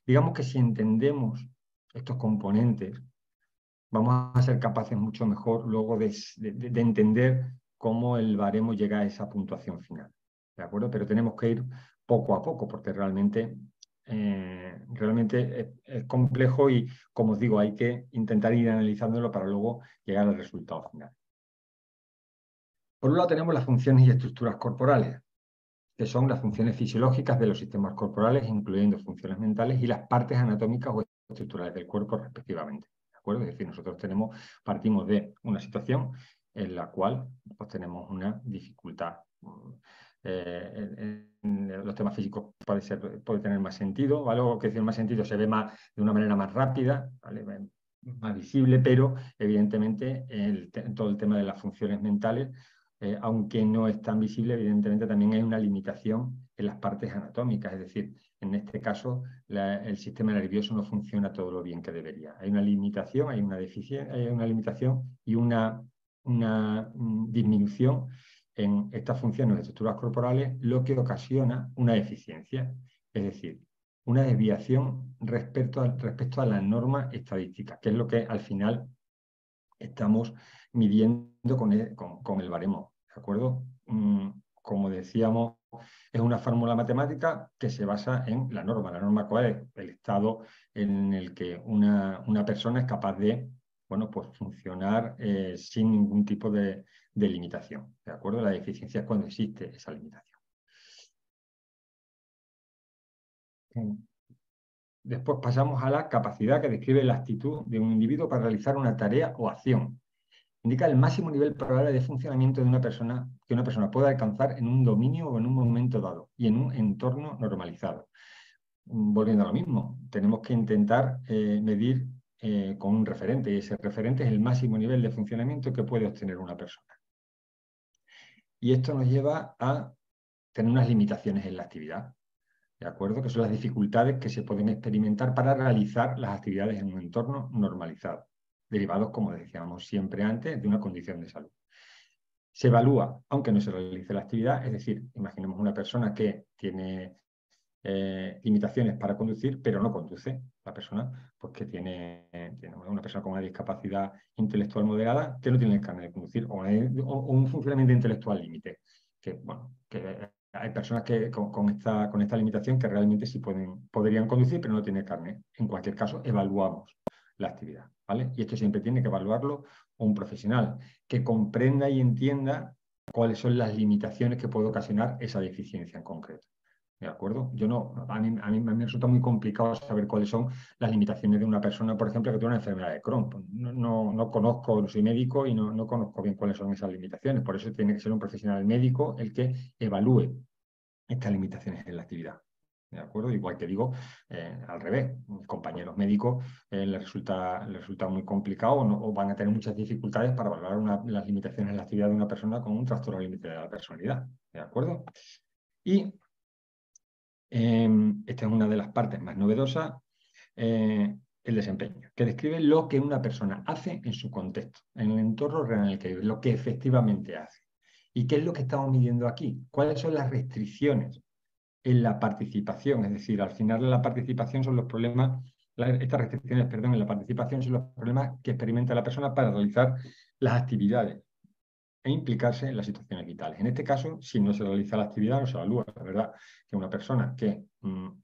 Digamos que si entendemos estos componentes, vamos a ser capaces mucho mejor luego de entender cómo el baremo llega a esa puntuación final, ¿de acuerdo? Pero tenemos que ir poco a poco, porque realmente es complejo y, como os digo, hay que intentar ir analizándolo para luego llegar al resultado final. Por un lado tenemos las funciones y estructuras corporales, que son las funciones fisiológicas de los sistemas corporales, incluyendo funciones mentales, y las partes anatómicas o estructurales del cuerpo respectivamente, ¿de acuerdo? Es decir, nosotros partimos de una situación en la cual pues, tenemos una dificultad. Los temas físicos puede tener más sentido, ¿vale? O que decir más sentido se ve de una manera más rápida, ¿vale? Más visible, pero evidentemente todo el tema de las funciones mentales, aunque no es tan visible, evidentemente también hay una limitación en las partes anatómicas, es decir, en este caso el sistema nervioso no funciona todo lo bien que debería. Hay una limitación, hay una deficiencia, hay una limitación y una disminución en estas funciones de estructuras corporales, lo que ocasiona una deficiencia, es decir, una desviación respecto a la norma estadística, que es lo que al final estamos midiendo con el baremo, ¿de acuerdo? Como decíamos, es una fórmula matemática que se basa en la norma. La norma, ¿cuál es? El estado en el que una persona es capaz de, bueno, pues funcionar sin ningún tipo de limitación, ¿de acuerdo? La deficiencia es cuando existe esa limitación. Después pasamos a la capacidad, que describe la actitud de un individuo para realizar una tarea o acción. Indica el máximo nivel probable de funcionamiento de una persona que una persona pueda alcanzar en un dominio o en un momento dado y en un entorno normalizado. Volviendo a lo mismo, tenemos que intentar medir con un referente, y ese referente es el máximo nivel de funcionamiento que puede obtener una persona. Y esto nos lleva a tener unas limitaciones en la actividad, ¿de acuerdo? Que son las dificultades que se pueden experimentar para realizar las actividades en un entorno normalizado, derivados, como decíamos siempre antes, de una condición de salud. Se evalúa, aunque no se realice la actividad, es decir, imaginemos una persona que tiene limitaciones para conducir, pero no conduce. La persona, pues, que tiene una persona con una discapacidad intelectual moderada que no tiene el carnet de conducir, o un funcionamiento intelectual límite. Que, bueno, que hay personas que con esta limitación que realmente sí podrían conducir, pero no tienen carnet. En cualquier caso, evaluamos la actividad, ¿vale? Y esto siempre tiene que evaluarlo un profesional que comprenda y entienda cuáles son las limitaciones que puede ocasionar esa deficiencia en concreto. ¿De acuerdo? A mí me resulta muy complicado saber cuáles son las limitaciones de una persona, por ejemplo, que tiene una enfermedad de Crohn. No conozco, no soy médico y no conozco bien cuáles son esas limitaciones. Por eso tiene que ser un profesional médico el que evalúe estas limitaciones en la actividad. ¿De acuerdo? Igual que digo, al revés, mis compañeros médicos les resulta muy complicado o van a tener muchas dificultades para valorar las limitaciones en la actividad de una persona con un trastorno límite de la personalidad. ¿De acuerdo? Y esta es una de las partes más novedosas, el desempeño, que describe lo que una persona hace en su contexto, en el entorno real en el que vive, lo que efectivamente hace. ¿Y qué es lo que estamos midiendo aquí? ¿Cuáles son las restricciones en la participación? Es decir, al final estas restricciones, perdón, en la participación son los problemas que experimenta la persona para realizar las actividades e implicarse en las situaciones vitales. En este caso, si no se realiza la actividad, no se evalúa. La verdad que una persona que,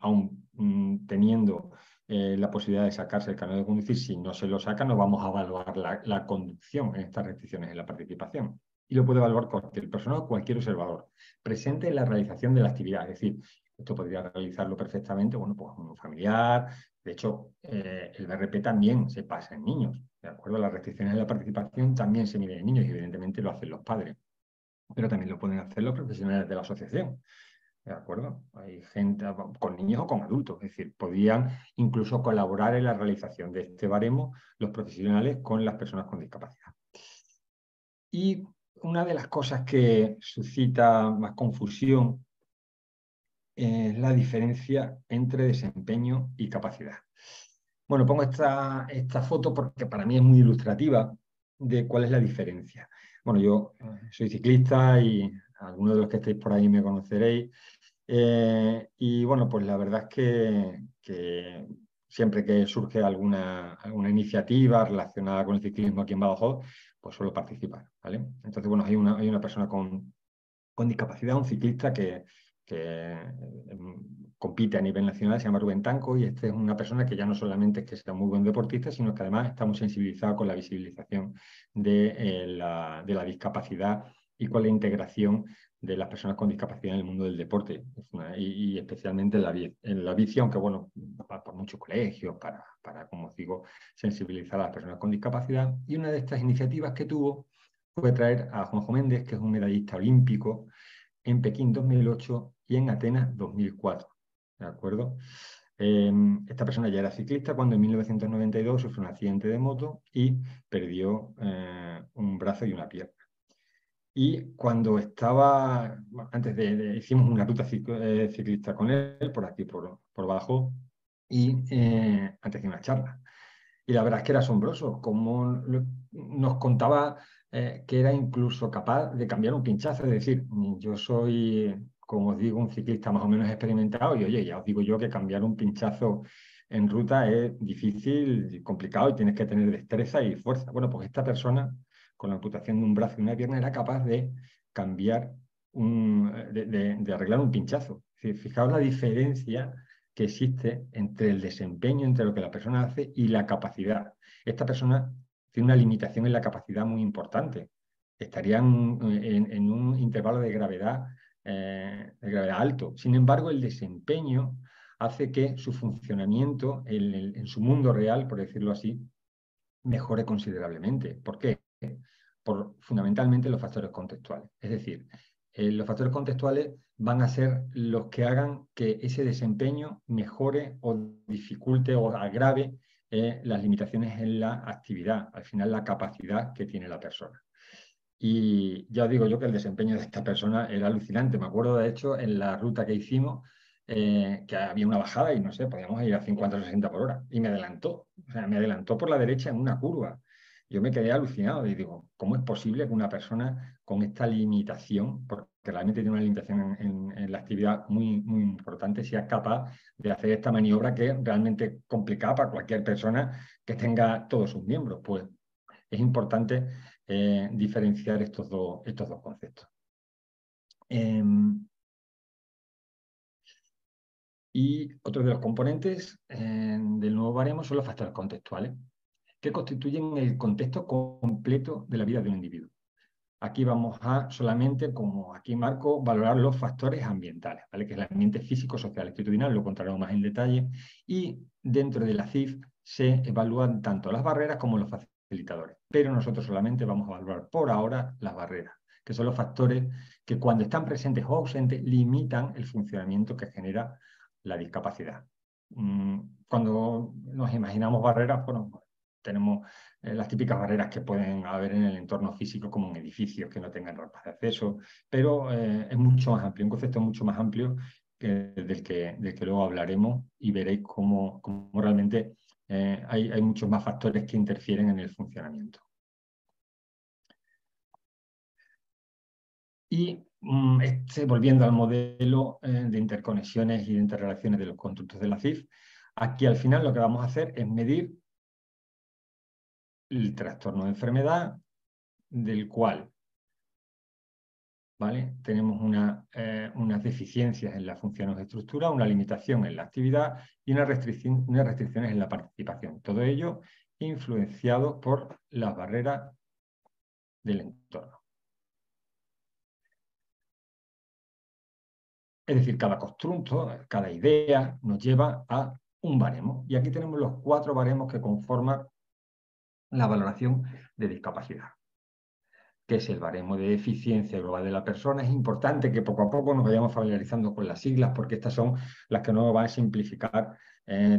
aún teniendo la posibilidad de sacarse el carnet de conducir, si no se lo saca, no vamos a evaluar la conducción en estas restricciones en la participación. Y lo puede evaluar cualquier persona o cualquier observador presente en la realización de la actividad. Es decir, esto podría realizarlo perfectamente, bueno, pues un familiar. De hecho, el BRP también se pasa en niños. De acuerdo, las restricciones de la participación también se miden en niños y evidentemente lo hacen los padres, pero también lo pueden hacer los profesionales de la asociación. ¿De acuerdo? Hay gente con niños o con adultos, es decir, podían incluso colaborar en la realización de este baremo los profesionales con las personas con discapacidad. Y una de las cosas que suscita más confusión es la diferencia entre desempeño y capacidad. Bueno, pongo esta foto porque para mí es muy ilustrativa de cuál es la diferencia. Bueno, yo soy ciclista y algunos de los que estáis por ahí me conoceréis. Y bueno, pues la verdad es que siempre que surge alguna iniciativa relacionada con el ciclismo aquí en Badajoz, pues suelo participar, ¿vale? Entonces, bueno, hay una persona con discapacidad, un ciclista que compite a nivel nacional, se llama Rubén Tanco, y este es una persona que ya no solamente es que sea muy buen deportista, sino que además está muy sensibilizado con la visibilización de la discapacidad y con la integración de las personas con discapacidad en el mundo del deporte, y especialmente en la bici, aunque bueno, por muchos colegios, para, como os digo, sensibilizar a las personas con discapacidad. Y una de estas iniciativas que tuvo fue traer a Juanjo Méndez, que es un medallista olímpico, en Pekín 2008 y en Atenas 2004, ¿de acuerdo? Esta persona ya era ciclista cuando en 1992 sufrió un accidente de moto y perdió un brazo y una pierna. Y cuando estaba, antes hicimos una ruta ciclista con él, por aquí, por Badajoz, y antes de una charla. Y la verdad es que era asombroso, como nos contaba que era incluso capaz de cambiar un pinchazo. Es decir, yo soy, como os digo, un ciclista más o menos experimentado y, oye, ya os digo yo que cambiar un pinchazo en ruta es difícil y complicado y tienes que tener destreza y fuerza. Bueno, pues esta persona, con la amputación de un brazo y una pierna, era capaz de cambiar, de arreglar un pinchazo. Es decir, fijaos la diferencia que existe entre el desempeño, entre lo que la persona hace y la capacidad. Esta persona tiene una limitación en la capacidad muy importante. Estarían en un intervalo de gravedad alto. Sin embargo, el desempeño hace que su funcionamiento en su mundo real, por decirlo así, mejore considerablemente. ¿Por qué? Por fundamentalmente los factores contextuales. Es decir, los factores contextuales van a ser los que hagan que ese desempeño mejore o dificulte o agrave las limitaciones en la actividad, al final la capacidad que tiene la persona. Y ya os digo yo que el desempeño de esta persona era alucinante. Me acuerdo, de hecho, en la ruta que hicimos, que había una bajada y no sé, podíamos ir a 50 o 60 por hora. Y me adelantó, o sea, me adelantó por la derecha en una curva. Yo me quedé alucinado y digo, ¿cómo es posible que una persona con esta limitación, porque realmente tiene una limitación en la actividad muy, muy importante, sea capaz de hacer esta maniobra que es realmente complicada para cualquier persona que tenga todos sus miembros? Pues es importante diferenciar estos dos conceptos. Y otro de los componentes del nuevo baremo son los factores contextuales, que constituyen el contexto completo de la vida de un individuo. Aquí vamos a solamente, como aquí marco, valorar los factores ambientales, ¿vale? Que es el ambiente físico, social, institucional, lo contaremos más en detalle, y dentro de la CIF se evalúan tanto las barreras como los facilitadores. Pero nosotros solamente vamos a valorar por ahora las barreras, que son los factores que cuando están presentes o ausentes limitan el funcionamiento que genera la discapacidad. Cuando nos imaginamos barreras, bueno, tenemos las típicas barreras que pueden haber en el entorno físico, como en edificios que no tengan rampas de acceso, pero es mucho más amplio, un concepto mucho más amplio del que luego hablaremos y veréis cómo realmente hay muchos más factores que interfieren en el funcionamiento. Y volviendo al modelo de interconexiones y de interrelaciones de los constructos de la CIF, aquí al final lo que vamos a hacer es medir el trastorno de enfermedad, del cual ¿vale? Tenemos unas deficiencias en las funciones de estructura, una limitación en la actividad y unas restricciones en la participación. Todo ello influenciado por las barreras del entorno. Es decir, cada constructo, cada idea nos lleva a un baremo. Y aquí tenemos los 4 baremos que conforman la valoración de discapacidad, que es el baremo de eficiencia global de la persona. Es importante que poco a poco nos vayamos familiarizando con las siglas, porque estas son las que nos van a simplificar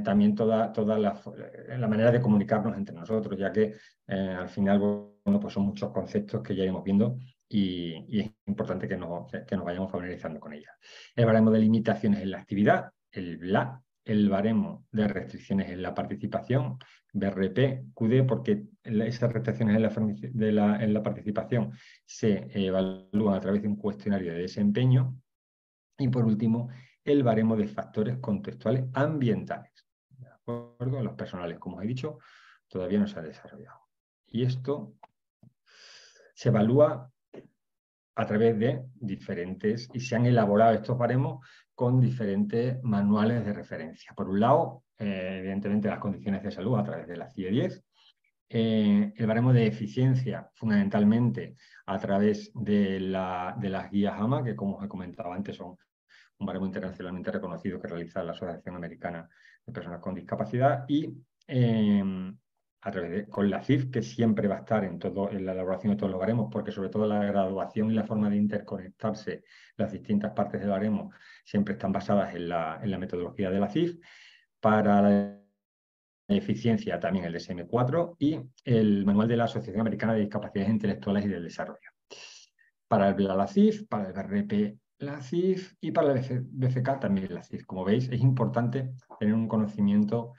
también toda la manera de comunicarnos entre nosotros, ya que al final, bueno, pues son muchos conceptos que ya iremos viendo y es importante que nos vayamos familiarizando con ellas. El baremo de limitaciones en la actividad, el BLA, el baremo de restricciones en la participación, BRP, QD, porque esas restricciones en la participación se evalúan a través de un cuestionario de desempeño. Y por último, el baremo de factores contextuales ambientales. De acuerdo, los personales, como os he dicho, todavía no se han desarrollado. Y esto se evalúa a través de diferentes, y se han elaborado estos baremos con diferentes manuales de referencia. Por un lado, evidentemente, las condiciones de salud a través de la CIE-10, el baremo de eficiencia, fundamentalmente, a través de las guías AMA, que, como os he comentado antes, son un baremo internacionalmente reconocido que realiza la Asociación Americana de Personas con Discapacidad, y con la CIF, que siempre va a estar en la elaboración de todos los baremos, porque sobre todo la graduación y la forma de interconectarse las distintas partes del baremo siempre están basadas en la metodología de la CIF. Para la eficiencia también el DSM-4 y el manual de la Asociación Americana de Discapacidades Intelectuales y del Desarrollo. Para el BLA la CIF, para el BRP la CIF y para el BFK también la CIF. Como veis, es importante tener un conocimiento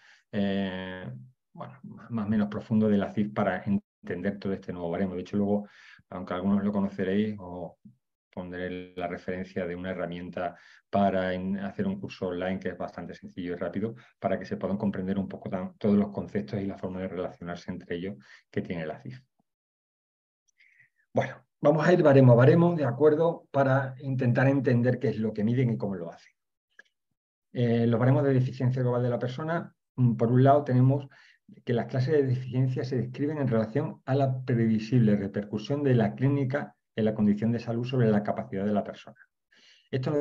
más o menos profundo de la CIF para entender todo este nuevo baremo. De hecho, luego, aunque algunos lo conoceréis, os pondré la referencia de una herramienta para hacer un curso online que es bastante sencillo y rápido para que se puedan comprender un poco todos los conceptos y la forma de relacionarse entre ellos que tiene la CIF. Bueno, vamos a ir baremo a baremo, ¿de acuerdo?, para intentar entender qué es lo que miden y cómo lo hacen. Los baremos de deficiencia global de la persona, por un lado tenemos que las clases de deficiencia se describen en relación a la previsible repercusión de la clínica en la condición de salud sobre la capacidad de la persona. Esto no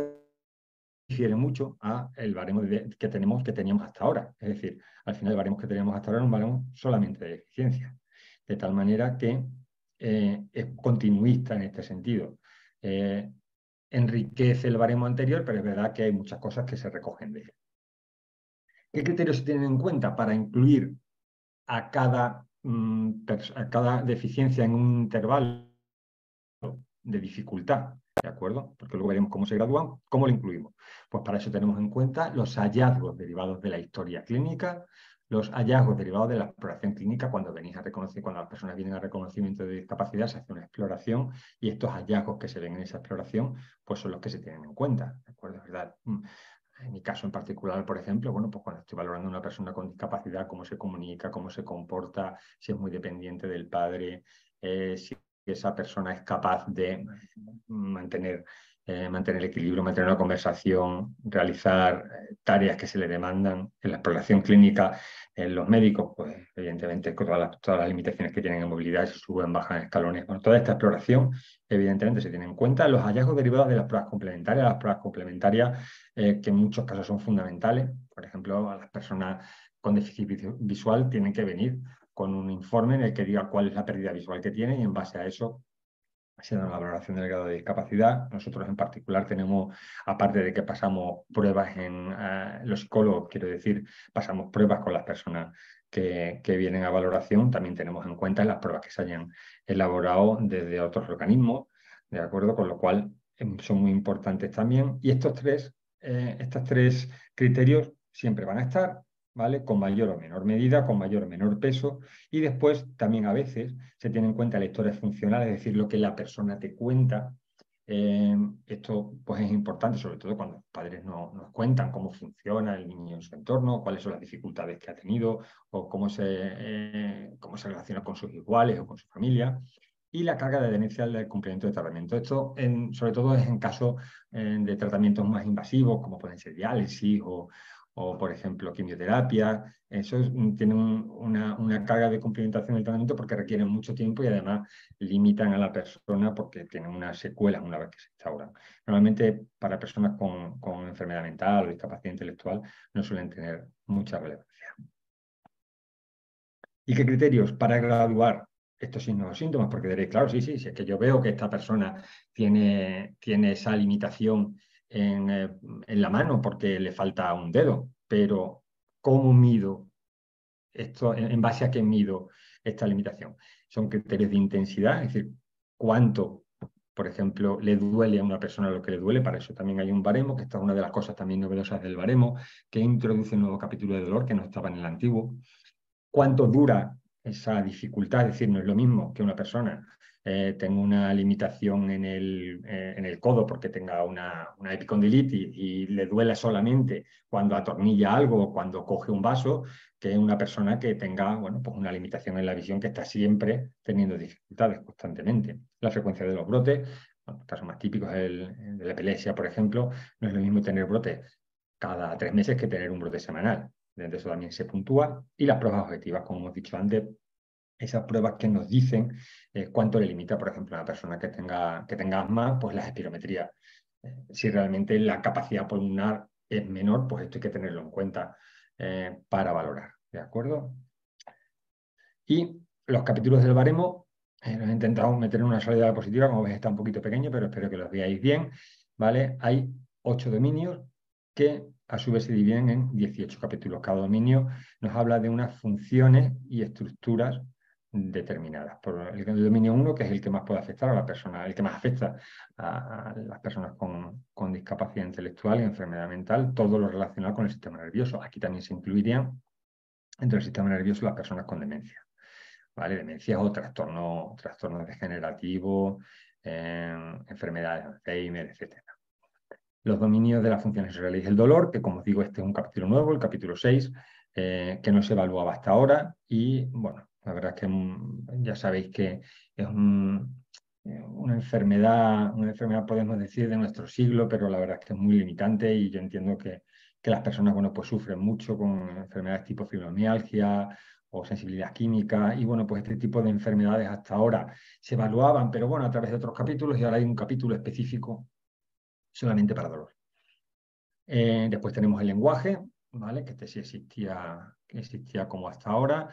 difiere mucho al baremo que teníamos hasta ahora. Es decir, al final el baremo que teníamos hasta ahora era un baremo solamente de deficiencia, de tal manera que es continuista en este sentido. Enriquece el baremo anterior, pero es verdad que hay muchas cosas que se recogen de él. ¿Qué criterios se tienen en cuenta para incluir a cada deficiencia en un intervalo de dificultad? ¿De acuerdo? Porque luego veremos cómo se gradúan, cómo lo incluimos. Pues para eso tenemos en cuenta los hallazgos derivados de la historia clínica, los hallazgos derivados de la exploración clínica. Cuando las personas vienen a reconocimiento de discapacidad, se hace una exploración y estos hallazgos que se ven en esa exploración pues son los que se tienen en cuenta. ¿De acuerdo? Es verdad. En mi caso en particular, por ejemplo, bueno, pues cuando estoy valorando a una persona con discapacidad, cómo se comunica, cómo se comporta, si es muy dependiente del padre, si esa persona es capaz de mantener equilibrio, mantener una conversación, realizar tareas que se le demandan. En la exploración clínica, en los médicos, pues evidentemente todas las limitaciones que tienen en movilidad, si suben, bajan escalones. Bueno, toda esta exploración evidentemente se tiene en cuenta. Los hallazgos derivados de las pruebas complementarias, que en muchos casos son fundamentales. Por ejemplo, a las personas con déficit visual tienen que venir con un informe en el que diga cuál es la pérdida visual que tiene y en base a eso se da la valoración del grado de discapacidad. Nosotros en particular tenemos, aparte de que pasamos pruebas los psicólogos, quiero decir, pasamos pruebas con las personas que vienen a valoración, también tenemos en cuenta las pruebas que se hayan elaborado desde otros organismos, ¿de acuerdo? Con lo cual son muy importantes también. Y estos tres criterios siempre van a estar, ¿vale?, con mayor o menor medida, con mayor o menor peso. Y después también a veces se tiene en cuenta la historia funcional, es decir, lo que la persona te cuenta. Esto pues es importante, sobre todo cuando los padres nos cuentan cómo funciona el niño en su entorno, cuáles son las dificultades que ha tenido o cómo se relaciona con sus iguales o con su familia. y la carga de demencia al cumplimiento de tratamiento. Esto, sobre todo, es en casos de tratamientos más invasivos, como pueden ser diálisis o por ejemplo, quimioterapia. Eso tiene una carga de cumplimentación del tratamiento porque requieren mucho tiempo y además limitan a la persona porque tienen unas secuelas una vez que se instauran. Normalmente para personas con enfermedad mental o discapacidad intelectual no suelen tener mucha relevancia. ¿Y qué criterios para graduar estos signos o síntomas? Porque diréis, claro, sí, si es que yo veo que esta persona tiene esa limitación en la mano porque le falta un dedo, pero ¿cómo mido esto? ¿En base a qué mido esta limitación? Son criterios de intensidad, es decir, cuánto, por ejemplo, le duele a una persona lo que le duele. Para eso también hay un baremo, que esta es una de las cosas también novedosas del baremo, que introduce un nuevo capítulo de dolor que no estaba en el antiguo. ¿Cuánto dura esa dificultad? Es decir, no es lo mismo que una persona tenga una limitación en el codo porque tenga una epicondilitis y le duela solamente cuando atornilla algo o cuando coge un vaso, que una persona que tenga, bueno, pues una limitación en la visión, que está siempre teniendo dificultades constantemente. La frecuencia de los brotes, bueno, casos más típicos el de la epilepsia, por ejemplo, no es lo mismo tener brotes cada 3 meses que tener un brote semanal. Desde eso también se puntúa. Y las pruebas objetivas, como hemos dicho antes, esas pruebas que nos dicen cuánto le limita, por ejemplo, a una persona que tenga asma, pues las espirometrías. Si realmente la capacidad pulmonar es menor, pues esto hay que tenerlo en cuenta para valorar, ¿de acuerdo? Y los capítulos del baremo, los he intentado meter en una sola diapositiva, como veis está un poquito pequeño, pero espero que los veáis bien, ¿vale? Hay 8 dominios que a su vez se dividen en 18 capítulos. Cada dominio nos habla de unas funciones y estructuras determinadas. Por el dominio 1, que es el que más puede afectar a la persona, el que más afecta a las personas con discapacidad intelectual y enfermedad mental, todo lo relacionado con el sistema nervioso. Aquí también se incluirían entre el sistema nervioso las personas con demencia, ¿vale? Demencia o trastorno degenerativo, enfermedades de Alzheimer, etcétera. Los dominios de las funciones sociales y el dolor, que como os digo, este es un capítulo nuevo, el capítulo 6, que no se evaluaba hasta ahora. Y bueno, la verdad es que ya sabéis que es una enfermedad, podemos decir, de nuestro siglo, pero la verdad es que es muy limitante y yo entiendo que las personas, bueno, pues sufren mucho con enfermedades tipo fibromialgia o sensibilidad química, y bueno, pues este tipo de enfermedades hasta ahora se evaluaban, pero bueno, a través de otros capítulos, y ahora hay un capítulo específico solamente para dolor. Después tenemos el lenguaje, ¿vale? Que este sí existía como hasta ahora.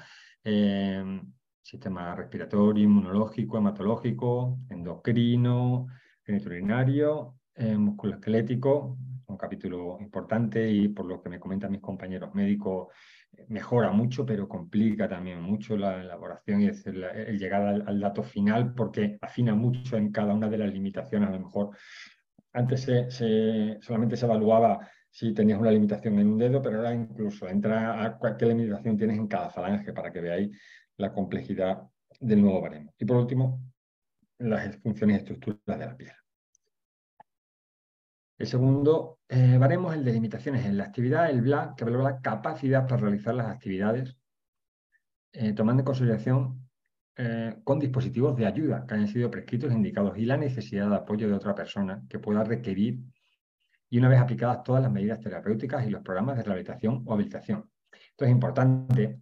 Sistema respiratorio, inmunológico, hematológico, endocrino, geniturinario, musculoesquelético, un capítulo importante y por lo que me comentan mis compañeros médicos, mejora mucho, pero complica también mucho la elaboración y el llegar al dato final, porque afina mucho en cada una de las limitaciones. A lo mejor antes solamente se evaluaba si tenías una limitación en un dedo, pero ahora incluso entra a cualquier limitación tienes en cada falange, para que veáis la complejidad del nuevo baremo. Y por último, las funciones y estructuras de la piel. El segundo baremo es el de limitaciones en la actividad, el BLA, que valora la capacidad para realizar las actividades, tomando en consideración con dispositivos de ayuda que hayan sido prescritos e indicados y la necesidad de apoyo de otra persona que pueda requerir, y una vez aplicadas todas las medidas terapéuticas y los programas de rehabilitación o habilitación. Esto es importante,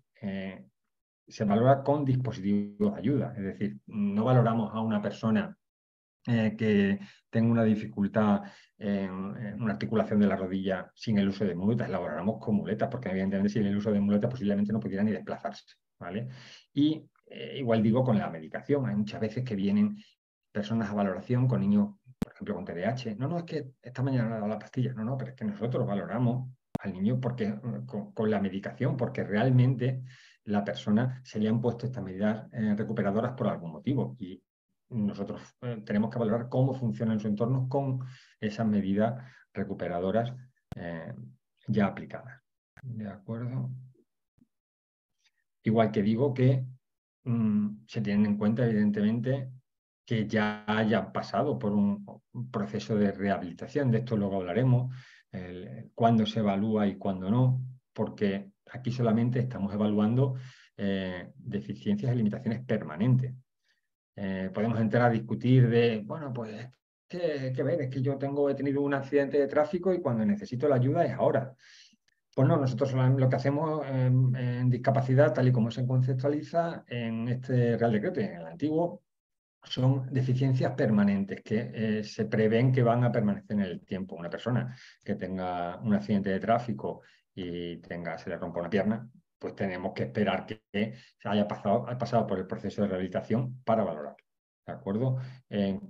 se valora con dispositivos de ayuda, es decir, no valoramos a una persona que tenga una dificultad en una articulación de la rodilla sin el uso de muletas, la valoramos con muletas, porque evidentemente sin el uso de muletas posiblemente no pudiera ni desplazarse, ¿vale? Y igual digo con la medicación, hay muchas veces que vienen personas a valoración con niños, por ejemplo, con TDAH. No, es que esta mañana le ha dado la pastilla. No, pero es que nosotros valoramos al niño porque, con la medicación, porque realmente la persona se le han puesto estas medidas recuperadoras por algún motivo, y nosotros tenemos que valorar cómo funciona en su entorno con esas medidas recuperadoras ya aplicadas. ¿De acuerdo? Igual que digo que se tienen en cuenta, evidentemente, que ya hayan pasado por un proceso de rehabilitación. De esto luego hablaremos, cuándo se evalúa y cuándo no, porque aquí solamente estamos evaluando deficiencias y limitaciones permanentes. Podemos entrar a discutir de, bueno, pues que ver, es que yo he tenido un accidente de tráfico y cuando necesito la ayuda es ahora. Pues no, nosotros lo que hacemos en discapacidad, tal y como se conceptualiza en este Real Decreto y en el antiguo, son deficiencias permanentes que se prevén que van a permanecer en el tiempo. Una persona que tenga un accidente de tráfico y se le rompa una pierna, pues tenemos que esperar que haya pasado por el proceso de rehabilitación para valorarlo, ¿de acuerdo?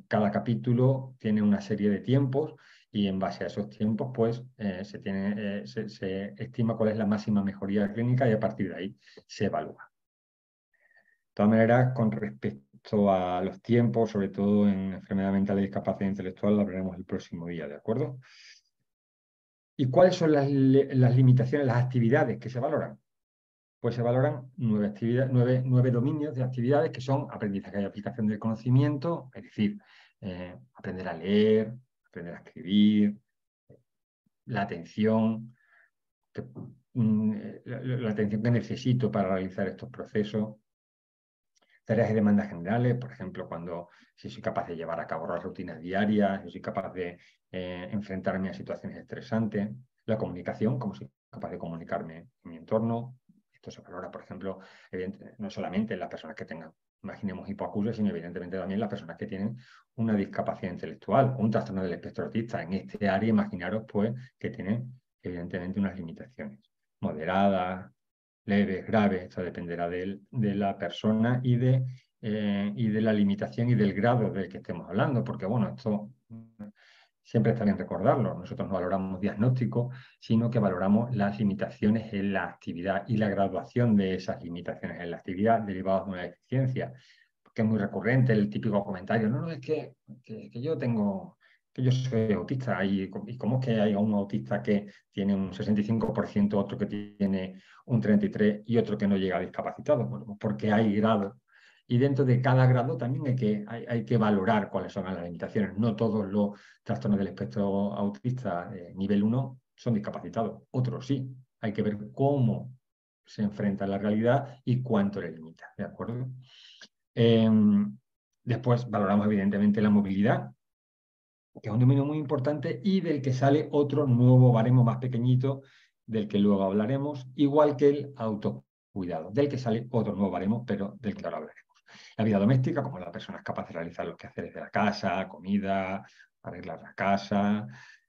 Cada capítulo tiene una serie de tiempos y en base a esos tiempos pues se estima cuál es la máxima mejoría clínica y a partir de ahí se evalúa. De todas maneras, con respecto a los tiempos, sobre todo en enfermedad mental y discapacidad intelectual, lo hablaremos el próximo día, ¿de acuerdo? ¿Y cuáles son las limitaciones, las actividades que se valoran? Pues se valoran nueve dominios de actividades que son aprendizaje y aplicación del conocimiento, es decir, aprender a leer, aprender a escribir, la atención, la atención que necesito para realizar estos procesos, tareas y demandas generales, por ejemplo, si soy capaz de llevar a cabo las rutinas diarias, si soy capaz de enfrentarme a situaciones estresantes, la comunicación, como soy capaz de comunicarme en mi entorno. Esto se valora, por ejemplo, no solamente en las personas que tengan, imaginemos, hipoacusia, sino evidentemente también las personas que tienen una discapacidad intelectual, un trastorno del espectro autista. En este área, imaginaros pues que tienen evidentemente unas limitaciones moderadas, leves, graves. Esto dependerá de la persona y de la limitación y del grado del que estemos hablando, porque bueno, esto siempre está bien recordarlo. Nosotros no valoramos diagnósticos, sino que valoramos las limitaciones en la actividad y la graduación de esas limitaciones en la actividad derivadas de una deficiencia. Porque es muy recurrente el típico comentario, no, es que yo tengo, que yo soy autista, y cómo es que hay un autista que tiene un 65%, otro que tiene un 33% y otro que no llega discapacitado. Bueno, porque hay grados. Y dentro de cada grado también hay que valorar cuáles son las limitaciones. No todos los trastornos del espectro autista nivel 1 son discapacitados. Otros sí. Hay que ver cómo se enfrenta a la realidad y cuánto le limita, ¿de acuerdo? Después valoramos evidentemente la movilidad, que es un dominio muy importante y del que sale otro nuevo baremo más pequeñito, del que luego hablaremos, igual que el autocuidado, del que sale otro nuevo baremo, pero del que ahora hablaremos. La vida doméstica, como la persona es capaz de realizar los quehaceres de la casa, comida, arreglar la casa,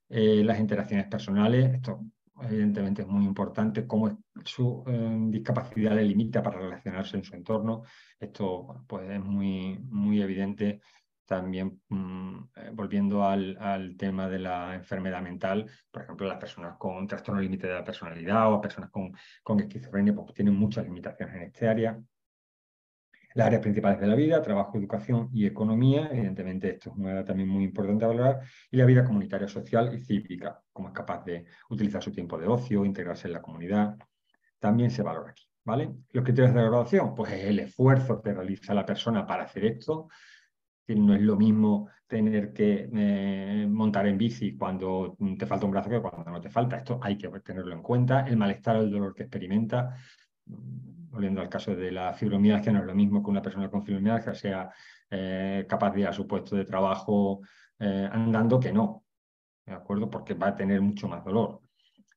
las interacciones personales, esto evidentemente es muy importante, cómo su discapacidad le limita para relacionarse en su entorno. Esto pues, es muy evidente también, volviendo al tema de la enfermedad mental. Por ejemplo, las personas con trastorno límite de la personalidad o personas con esquizofrenia pues, tienen muchas limitaciones en este área. Las áreas principales de la vida, trabajo, educación y economía, evidentemente esto es una área también muy importante a valorar, y la vida comunitaria, social y cívica, como es capaz de utilizar su tiempo de ocio, integrarse en la comunidad, también se valora aquí, ¿vale? Los criterios de graduación, pues es el esfuerzo que realiza la persona para hacer esto. No es lo mismo tener que montar en bici cuando te falta un brazo que cuando no te falta. Esto hay que tenerlo en cuenta, el malestar o el dolor que experimenta. Volviendo al caso de la fibromialgia, no es lo mismo que una persona con fibromialgia sea capaz de ir a su puesto de trabajo andando que no, ¿de acuerdo? Porque va a tener mucho más dolor.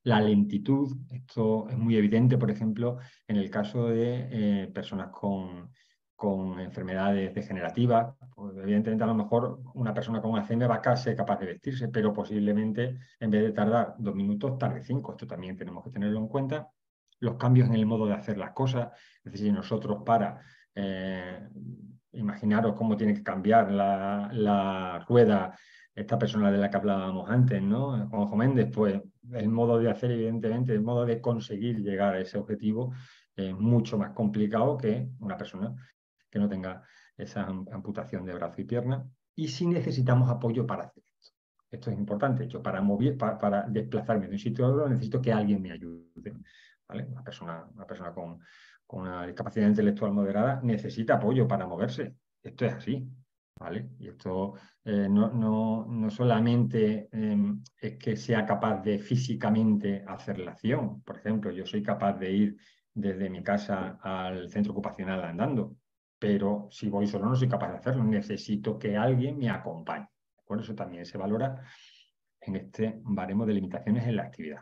La lentitud, esto es muy evidente, por ejemplo, en el caso de personas con enfermedades degenerativas. Pues evidentemente, a lo mejor una persona con ACM va a ser capaz de vestirse, pero posiblemente en vez de tardar 2 minutos, tarde 5. Esto también tenemos que tenerlo en cuenta. Los cambios en el modo de hacer las cosas, es decir, nosotros para imaginaros cómo tiene que cambiar la rueda esta persona de la que hablábamos antes, ¿no? Juanjo Méndez, pues el modo de hacer, evidentemente, el modo de conseguir llegar a ese objetivo es mucho más complicado que una persona que no tenga esa amputación de brazo y pierna. Y sí necesitamos apoyo para hacer esto. Esto es importante. Yo para desplazarme de un sitio a otro necesito que alguien me ayude. ¿Vale? Una persona con una discapacidad intelectual moderada necesita apoyo para moverse. Esto es así, ¿vale? Y esto no solamente es que sea capaz de físicamente hacer la acción. Por ejemplo, yo soy capaz de ir desde mi casa al centro ocupacional andando. pero si voy solo no soy capaz de hacerlo, necesito que alguien me acompañe. Por eso también se valora en este baremo de limitaciones en la actividad.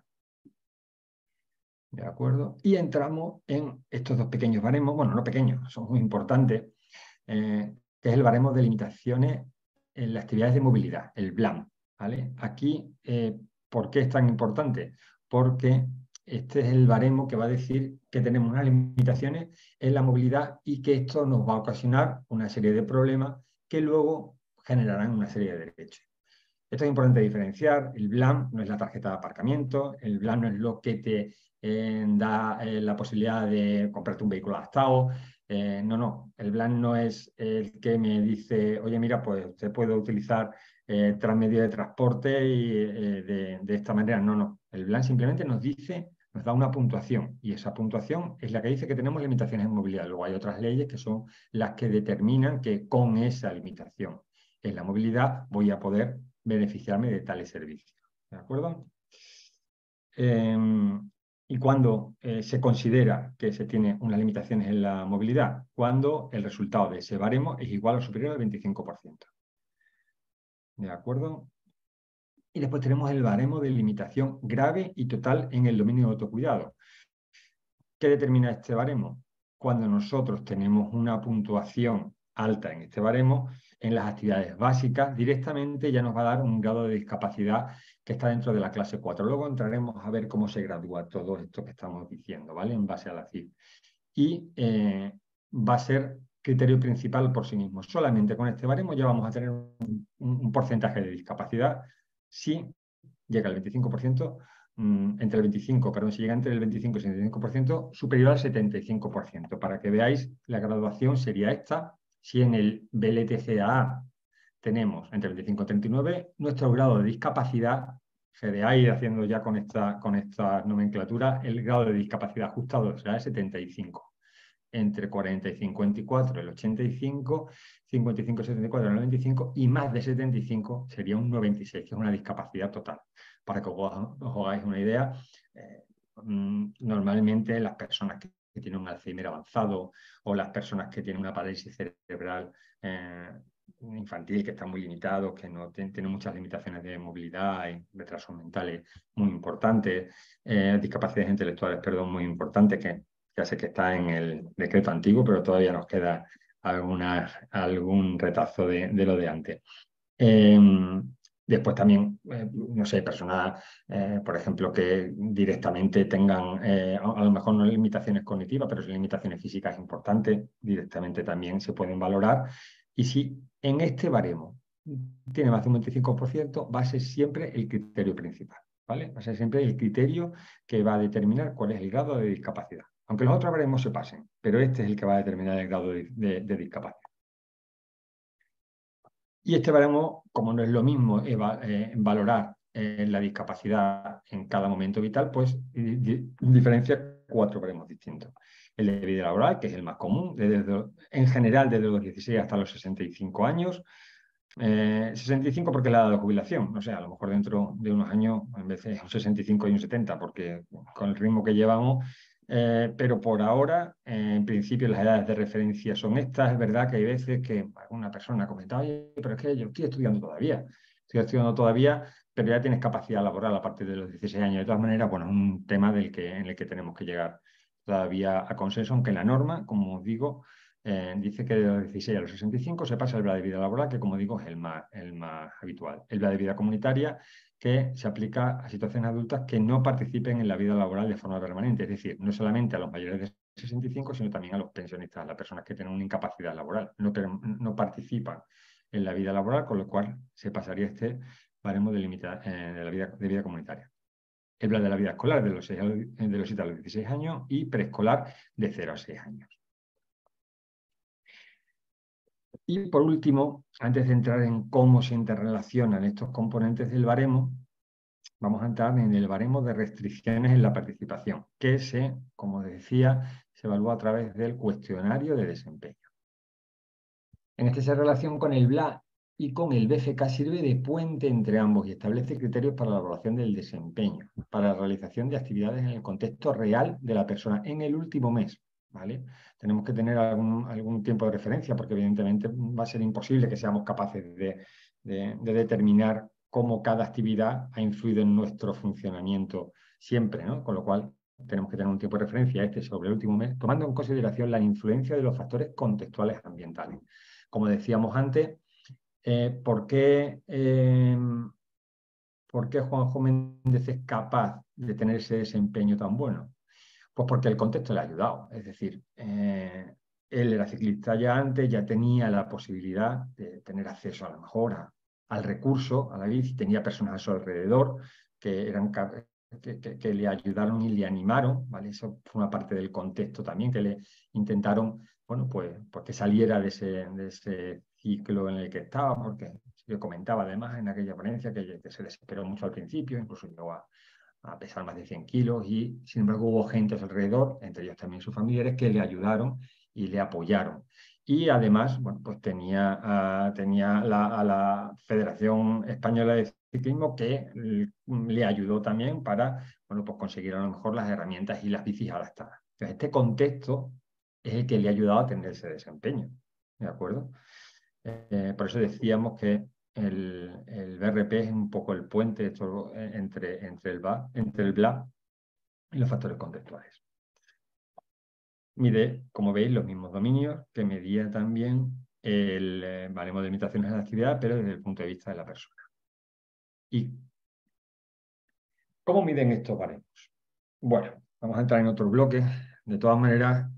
¿De acuerdo? Y entramos en estos dos pequeños baremos, bueno, no pequeños, son muy importantes, que es el baremo de limitaciones en las actividades de movilidad, el BLAM. ¿Vale? Aquí, ¿por qué es tan importante? Porque este es el baremo que va a decir que tenemos unas limitaciones en la movilidad y que esto nos va a ocasionar una serie de problemas que luego generarán una serie de derechos. Esto es importante diferenciar. El BLAM no es la tarjeta de aparcamiento, el BLAM no es lo que te da la posibilidad de comprarte un vehículo adaptado. No, el BLAM no es el que me dice, oye, mira, pues te puedo utilizar medio de transporte y, de esta manera. No, el BLAM simplemente nos dice, nos da una puntuación y esa puntuación es la que dice que tenemos limitaciones en movilidad. Luego hay otras leyes que son las que determinan que con esa limitación en la movilidad voy a poder beneficiarme de tales servicios. ¿De acuerdo? Y cuando se considera que se tiene unas limitaciones en la movilidad, cuando el resultado de ese baremo es igual o superior al 25%. ¿De acuerdo? Y después tenemos el baremo de limitación grave y total en el dominio de autocuidado. ¿Qué determina este baremo? Cuando nosotros tenemos una puntuación alta en este baremo, en las actividades básicas, directamente ya nos va a dar un grado de discapacidad que está dentro de la clase 4. Luego entraremos a ver cómo se gradúa todo esto que estamos diciendo, ¿vale? En base a la CIF. Y va a ser criterio principal por sí mismo. Solamente con este baremo ya vamos a tener un porcentaje de discapacidad si llega al 25%, si llega entre el 25 y el 75%, superior al 75%. Para que veáis, la graduación sería esta. Si en el BLTGA tenemos entre 25 y 39, nuestro grado de discapacidad, GDA, y haciendo ya con esta nomenclatura, el grado de discapacidad ajustado será el 75. Entre 40 y 54, el 85, 55 y 74, el 95, y más de 75 sería un 96, que es una discapacidad total. Para que os hagáis una idea, normalmente las personas que tienen un Alzheimer avanzado o las personas que tienen una parálisis cerebral infantil, que están muy limitados, que no tienen muchas limitaciones de movilidad, y retrasos mentales muy importantes, discapacidades intelectuales, perdón, muy importantes, que ya sé que está en el decreto antiguo, pero todavía nos queda algún retazo de lo de antes. Después también, no sé, personas, por ejemplo, que directamente tengan, a lo mejor no limitaciones cognitivas, pero son limitaciones físicas importantes, directamente también se pueden valorar. Y si en este baremo tiene más de un 25%, va a ser siempre el criterio principal, ¿vale? Va a ser siempre el criterio que va a determinar cuál es el grado de discapacidad. Aunque los otros baremos se pasen, pero este es el que va a determinar el grado de discapacidad. Y este baremo, como no es lo mismo valorar la discapacidad en cada momento vital, pues diferencia cuatro baremos distintos. El de vida laboral, que es el más común, en general desde los 16 hasta los 65 años. 65 porque la edad de jubilación, no sé, a lo mejor dentro de unos años, en vez de un 65 y un 70, porque con el ritmo que llevamos. Pero por ahora, en principio, las edades de referencia son estas. Es verdad que hay veces que alguna persona ha comentado, oye, pero es que yo estoy estudiando todavía, pero ya tienes capacidad laboral a partir de los 16 años. De todas maneras, bueno, es un tema en el que tenemos que llegar todavía a consenso, aunque la norma, como os digo, dice que de los 16 a los 65 se pasa el BLA de vida laboral, que como digo es el más habitual. El BLA de vida comunitaria, que se aplica a situaciones adultas que no participen en la vida laboral de forma permanente, es decir, no solamente a los mayores de 65, sino también a los pensionistas, a las personas que tienen una incapacidad laboral, no participan en la vida laboral, con lo cual se pasaría este baremo de vida comunitaria. El BLA de la vida escolar de los 7 a los 16 años y preescolar de 0 a 6 años. Y por último, antes de entrar en cómo se interrelacionan estos componentes del baremo, vamos a entrar en el baremo de restricciones en la participación, que como decía, se evalúa a través del cuestionario de desempeño. En esta relación con el BLA y con el BFK sirve de puente entre ambos y establece criterios para la evaluación del desempeño, para la realización de actividades en el contexto real de la persona en el último mes, ¿vale? tenemos que tener algún tiempo de referencia, porque evidentemente va a ser imposible que seamos capaces de determinar cómo cada actividad ha influido en nuestro funcionamiento siempre, ¿no? Con lo cual tenemos que tener un tiempo de referencia sobre el último mes, tomando en consideración la influencia de los factores contextuales ambientales. Como decíamos antes, ¿por qué Juanjo Méndez es capaz de tener ese desempeño tan bueno? Pues porque el contexto le ha ayudado. Es decir, él era ciclista ya antes, ya tenía la posibilidad de tener acceso a la mejora, al recurso, a la bici, tenía personas a su alrededor que le ayudaron y le animaron, ¿vale? Eso fue una parte del contexto también, que le intentaron, bueno, pues que saliera de ese ciclo en el que estaba, porque yo comentaba además en aquella ponencia que se desesperó mucho al principio, incluso llegó a pesar más de 100 kilos, y sin embargo hubo gente a su alrededor, entre ellos también sus familiares, que le ayudaron y le apoyaron. Y además, bueno, pues tenía a la Federación Española de Ciclismo, que le ayudó también para, bueno, pues conseguir a lo mejor las herramientas y las bicis adaptadas. Entonces, este contexto es el que le ha ayudado a tener ese desempeño, ¿de acuerdo? Por eso decíamos que el BRP es un poco el puente entre el BLA y los factores contextuales. Mide, como veis, los mismos dominios, que medía también el baremo de limitaciones a la actividad, pero desde el punto de vista de la persona. ¿Y cómo miden estos baremos? Bueno, vamos a entrar en otro bloque. De todas maneras,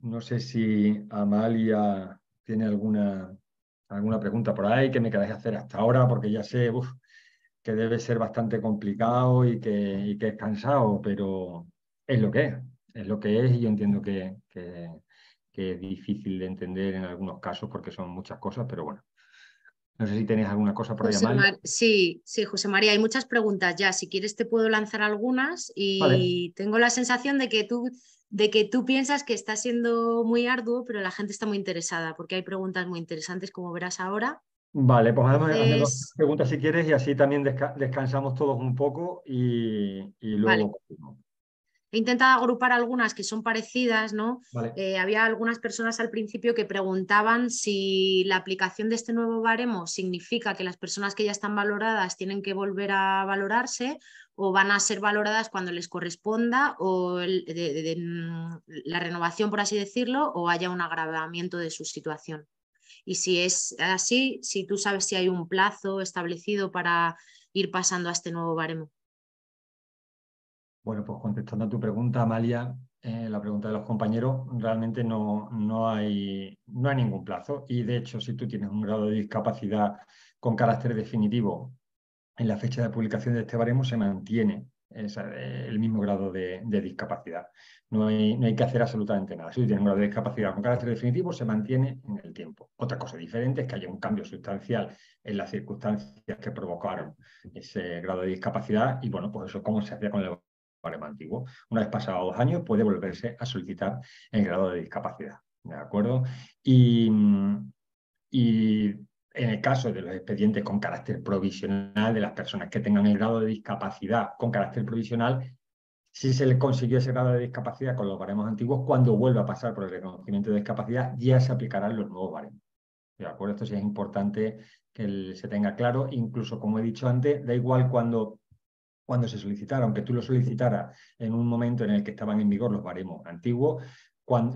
no sé si Amalia tiene alguna pregunta por ahí que me queráis hacer hasta ahora, porque ya sé que debe ser bastante complicado y que es cansado, pero es lo que es. Es lo que es, y yo entiendo que es difícil de entender en algunos casos porque son muchas cosas, pero bueno. No sé si tenéis alguna cosa por ahí, Amalia. Sí, José María, hay muchas preguntas ya. Si quieres te puedo lanzar algunas, y vale. Tengo la sensación de que tú piensas que está siendo muy arduo, pero la gente está muy interesada porque hay preguntas muy interesantes, como verás ahora. Vale, pues hazme dos preguntas si quieres, y así también descansamos todos un poco y luego... Vale. He intentado agrupar algunas que son parecidas, ¿no? Vale. Había algunas personas al principio que preguntaban si la aplicación de este nuevo baremo significa que las personas que ya están valoradas tienen que volver a valorarse, o van a ser valoradas cuando les corresponda, o la renovación, por así decirlo, o haya un agravamiento de su situación. Y si es así, si tú sabes si hay un plazo establecido para ir pasando a este nuevo baremo. Bueno, pues contestando a tu pregunta, Amalia, la pregunta de los compañeros, realmente no hay ningún plazo, y de hecho si tú tienes un grado de discapacidad con carácter definitivo en la fecha de publicación de este baremo, se mantiene el mismo grado de discapacidad. No hay que hacer absolutamente nada. Si tú tienes un grado de discapacidad con carácter definitivo, se mantiene en el tiempo. Otra cosa diferente es que haya un cambio sustancial en las circunstancias que provocaron ese grado de discapacidad, y bueno, pues eso, ¿cómo se hacía con el baremo antiguo? Una vez pasados 2 años puede volverse a solicitar el grado de discapacidad, ¿de acuerdo? Y en el caso de los expedientes con carácter provisional, de las personas que tengan el grado de discapacidad con carácter provisional, si se les consiguió ese grado de discapacidad con los baremos antiguos, cuando vuelva a pasar por el reconocimiento de discapacidad ya se aplicarán los nuevos baremos, ¿de acuerdo? Esto sí es importante que se tenga claro. Incluso, como he dicho antes, da igual cuando se solicitara, aunque tú lo solicitaras en un momento en el que estaban en vigor los baremos antiguos,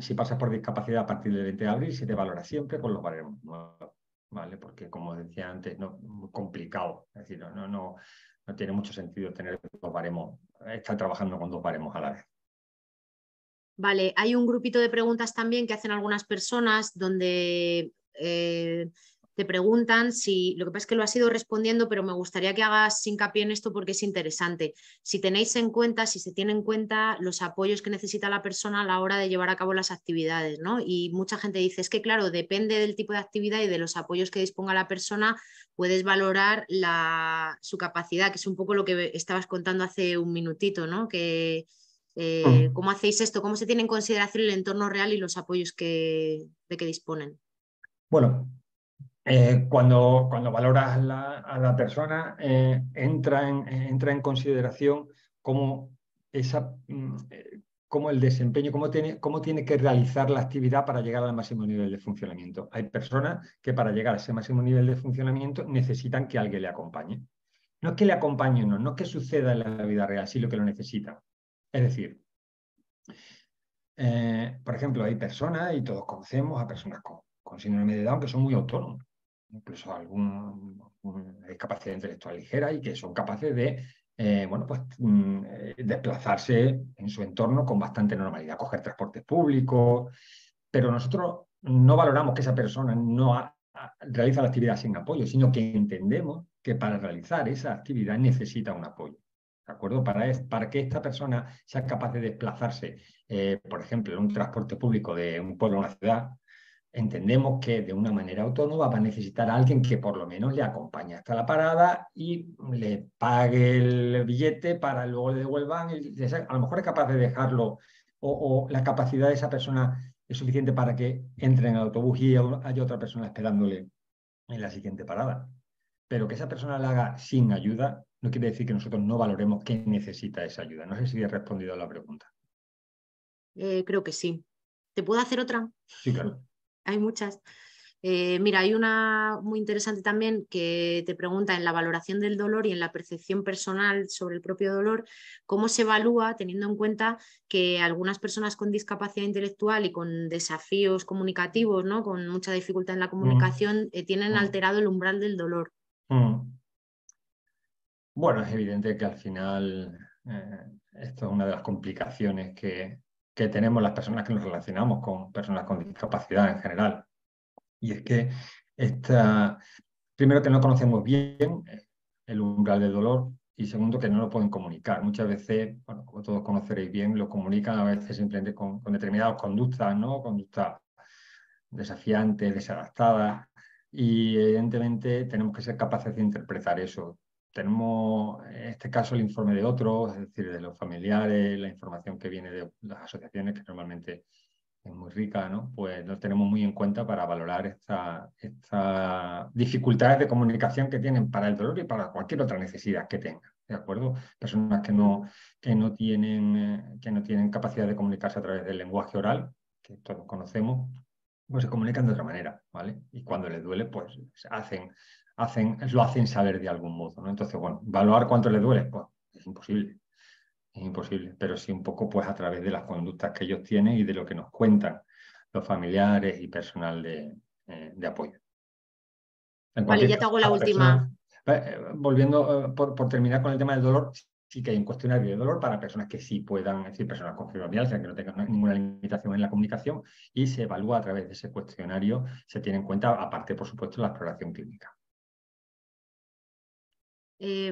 si pasas por discapacidad a partir del 20 de abril, se te valora siempre con los baremos nuevos, ¿vale? Porque, como decía antes, no es muy complicado, es decir, no tiene mucho sentido tener dos baremos, estar trabajando con dos baremos a la vez. Vale, hay un grupito de preguntas también que hacen algunas personas donde... te preguntan si, lo que pasa es que lo has ido respondiendo, pero me gustaría que hagas hincapié en esto porque es interesante. Si tenéis en cuenta, si se tienen en cuenta los apoyos que necesita la persona a la hora de llevar a cabo las actividades, ¿no? Y mucha gente dice, es que claro, depende del tipo de actividad y de los apoyos que disponga la persona, puedes valorar su capacidad, que es un poco lo que estabas contando hace un minutito, ¿no? Que, ¿cómo hacéis esto? ¿Cómo se tiene en consideración el entorno real y los apoyos de que disponen? Bueno. Cuando valoras a la persona, entra en consideración cómo cómo el desempeño, cómo tiene que realizar la actividad para llegar al máximo nivel de funcionamiento. Hay personas que para llegar a ese máximo nivel de funcionamiento necesitan que alguien le acompañe. No es que le acompañe o no, no es que suceda en la vida real, sino que lo necesitan. Es decir, por ejemplo, hay personas, y todos conocemos a personas con síndrome de Down que son muy autónomas, incluso alguna discapacidad intelectual ligera, y que son capaces de desplazarse en su entorno con bastante normalidad, coger transporte público, pero nosotros no valoramos que esa persona no realiza la actividad sin apoyo, sino que entendemos que para realizar esa actividad necesita un apoyo, ¿de acuerdo? Para que esta persona sea capaz de desplazarse, por ejemplo, en un transporte público de un pueblo a una ciudad, entendemos que de una manera autónoma va a necesitar a alguien que por lo menos le acompañe hasta la parada y le pague el billete para luego le devuelvan. A lo mejor es capaz de dejarlo o la capacidad de esa persona es suficiente para que entre en el autobús y haya otra persona esperándole en la siguiente parada. Pero que esa persona la haga sin ayuda no quiere decir que nosotros no valoremos que necesita esa ayuda. No sé si he respondido a la pregunta. Creo que sí. ¿Te puedo hacer otra? Sí, claro. Hay muchas. Mira, hay una muy interesante también que te pregunta en la valoración del dolor y en la percepción personal sobre el propio dolor, ¿cómo se evalúa teniendo en cuenta que algunas personas con discapacidad intelectual y con desafíos comunicativos, ¿no? Con mucha dificultad en la comunicación, tienen alterado el umbral del dolor? Bueno, es evidente que al final esto es una de las complicaciones que tenemos las personas que nos relacionamos con personas con discapacidad en general. Y es que, primero, que no conocemos bien el umbral del dolor y, segundo, que no lo pueden comunicar. Muchas veces, bueno, como todos conoceréis bien, lo comunican a veces simplemente con determinadas conductas, ¿no? Conductas desafiantes, desadaptadas, y evidentemente tenemos que ser capaces de interpretar eso. Tenemos, en este caso, el informe de otros, es decir, de los familiares, la información que viene de las asociaciones, que normalmente es muy rica, ¿no? Pues lo tenemos muy en cuenta para valorar estas dificultades de comunicación que tienen para el dolor y para cualquier otra necesidad que tengan, ¿de acuerdo? Personas que no tienen capacidad de comunicarse a través del lenguaje oral, que todos conocemos, pues se comunican de otra manera, ¿vale? Y cuando les duele, pues lo hacen saber de algún modo, ¿no? Entonces, bueno, ¿valorar cuánto les duele? Pues es imposible, pero sí un poco pues a través de las conductas que ellos tienen y de lo que nos cuentan los familiares y personal de apoyo. Vale, ya te hago la última. Persona, volviendo, por terminar con el tema del dolor, sí que hay un cuestionario de dolor para personas que sí puedan, es decir, personas con fibromialgia, que no tengan ninguna limitación en la comunicación, y se evalúa a través de ese cuestionario, se tiene en cuenta, aparte, por supuesto, la exploración clínica.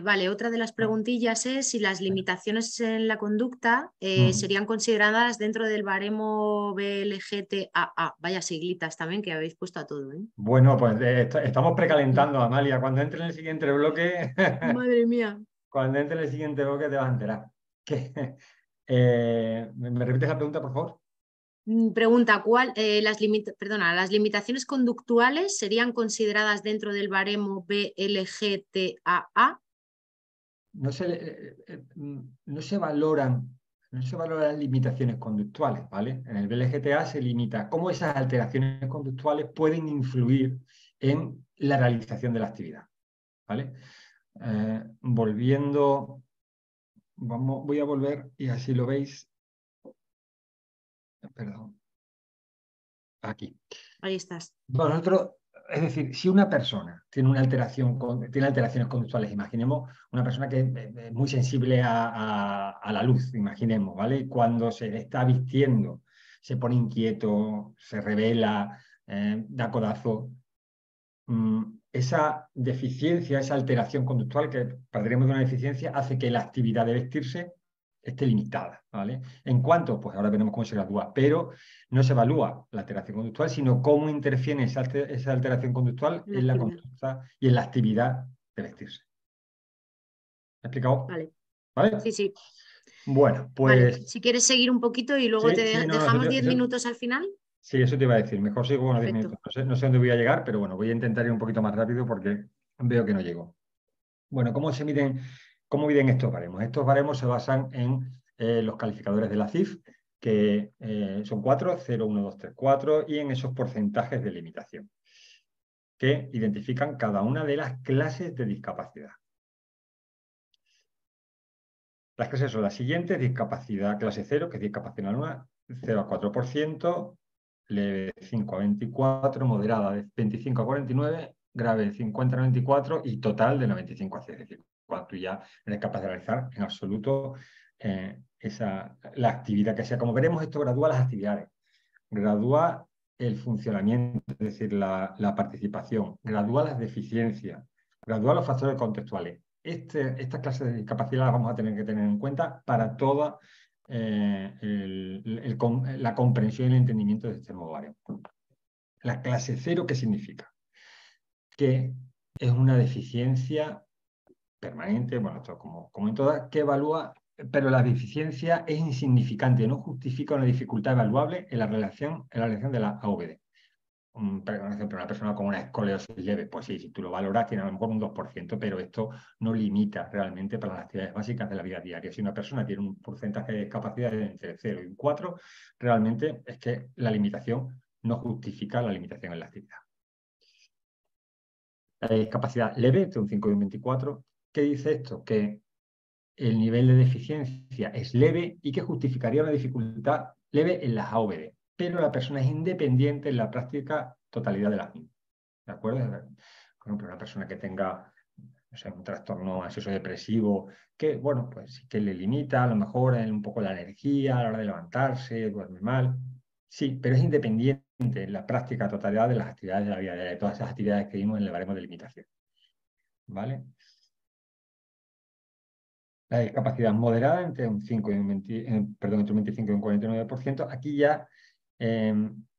Vale, otra de las preguntillas es si las limitaciones en la conducta serían consideradas dentro del baremo BLGTAA. Vaya siglitas también que habéis puesto a todo, ¿eh? Bueno, pues estamos precalentando, Amalia. Cuando entre en el siguiente bloque... Madre mía. Cuando entre en el siguiente bloque te vas a enterar. ¿Me repites la pregunta, por favor? Pregunta, ¿las limitaciones conductuales serían consideradas dentro del baremo BLGTAA? No se valoran las limitaciones conductuales, ¿vale? En el BLGTA se limita cómo esas alteraciones conductuales pueden influir en la realización de la actividad, ¿vale? Voy a volver y así lo veis. Perdón. Aquí. Ahí estás. Nosotros, es decir, si una persona tiene una alteración, tiene alteraciones conductuales, imaginemos una persona que es muy sensible a la luz, imaginemos, ¿vale? Cuando se está vistiendo, se pone inquieto, se rebela, da codazo. Esa deficiencia, esa alteración conductual que partiremos de una deficiencia, hace que la actividad de vestirse esté limitada, ¿vale? En cuanto, pues ahora veremos cómo se gradúa, pero no se evalúa la alteración conductual, sino cómo interfiere esa alteración conductual en la conducta y en la actividad de vestirse. ¿Me he explicado? Vale. ¿Vale? Sí, sí. Bueno, pues... Vale. Si quieres seguir un poquito y luego dejamos 10 minutos al final. Sí, eso te iba a decir. Mejor sigo con los 10 minutos. No sé dónde voy a llegar, pero bueno, voy a intentar ir un poquito más rápido porque veo que no llego. Bueno, ¿cómo se miden estos baremos? Estos baremos se basan en los calificadores de la CIF, que son 4, 0, 1, 2, 3, 4, y en esos porcentajes de limitación que identifican cada una de las clases de discapacidad. Las clases son las siguientes: discapacidad clase 0, que es discapacidad manual, 0 a 4%, leve de 5 a 24, moderada de 25 a 49, grave de 50 a 94 y total de 95 a 100. Es decir, cuando tú ya eres capaz de realizar en absoluto la actividad que sea. Como veremos, esto gradúa las actividades, gradúa el funcionamiento, es decir, la participación, gradúa las deficiencias, gradúa los factores contextuales. Estas clases de discapacidad las vamos a tener que tener en cuenta para toda la comprensión y el entendimiento de este modo área. La clase 0, ¿qué significa? Que es una deficiencia permanente, bueno, esto como en todas, que evalúa, pero la deficiencia es insignificante, no justifica una dificultad evaluable en la relación de la AVD. Una persona con una escoliosis leve, pues sí, si tú lo valoras, tiene a lo mejor un 2%, pero esto no limita realmente para las actividades básicas de la vida diaria. Si una persona tiene un porcentaje de discapacidad entre 0 y 4, realmente es que la limitación no justifica la limitación en la actividad. La discapacidad leve, entre un 5 y un 24, ¿qué dice esto? Que el nivel de deficiencia es leve y que justificaría una dificultad leve en las AVD, pero la persona es independiente en la práctica totalidad de las mismas. ¿De acuerdo? Por ejemplo, una persona que tenga, no sé, un trastorno ansioso depresivo, que, bueno, pues sí que le limita a lo mejor un poco la energía a la hora de levantarse, duerme mal. Sí, pero es independiente en la práctica totalidad de las actividades de la vida diaria, de todas esas actividades que vimos en el baremo de limitación. ¿Vale? La discapacidad moderada, entre un 25 y un 49%, aquí ya...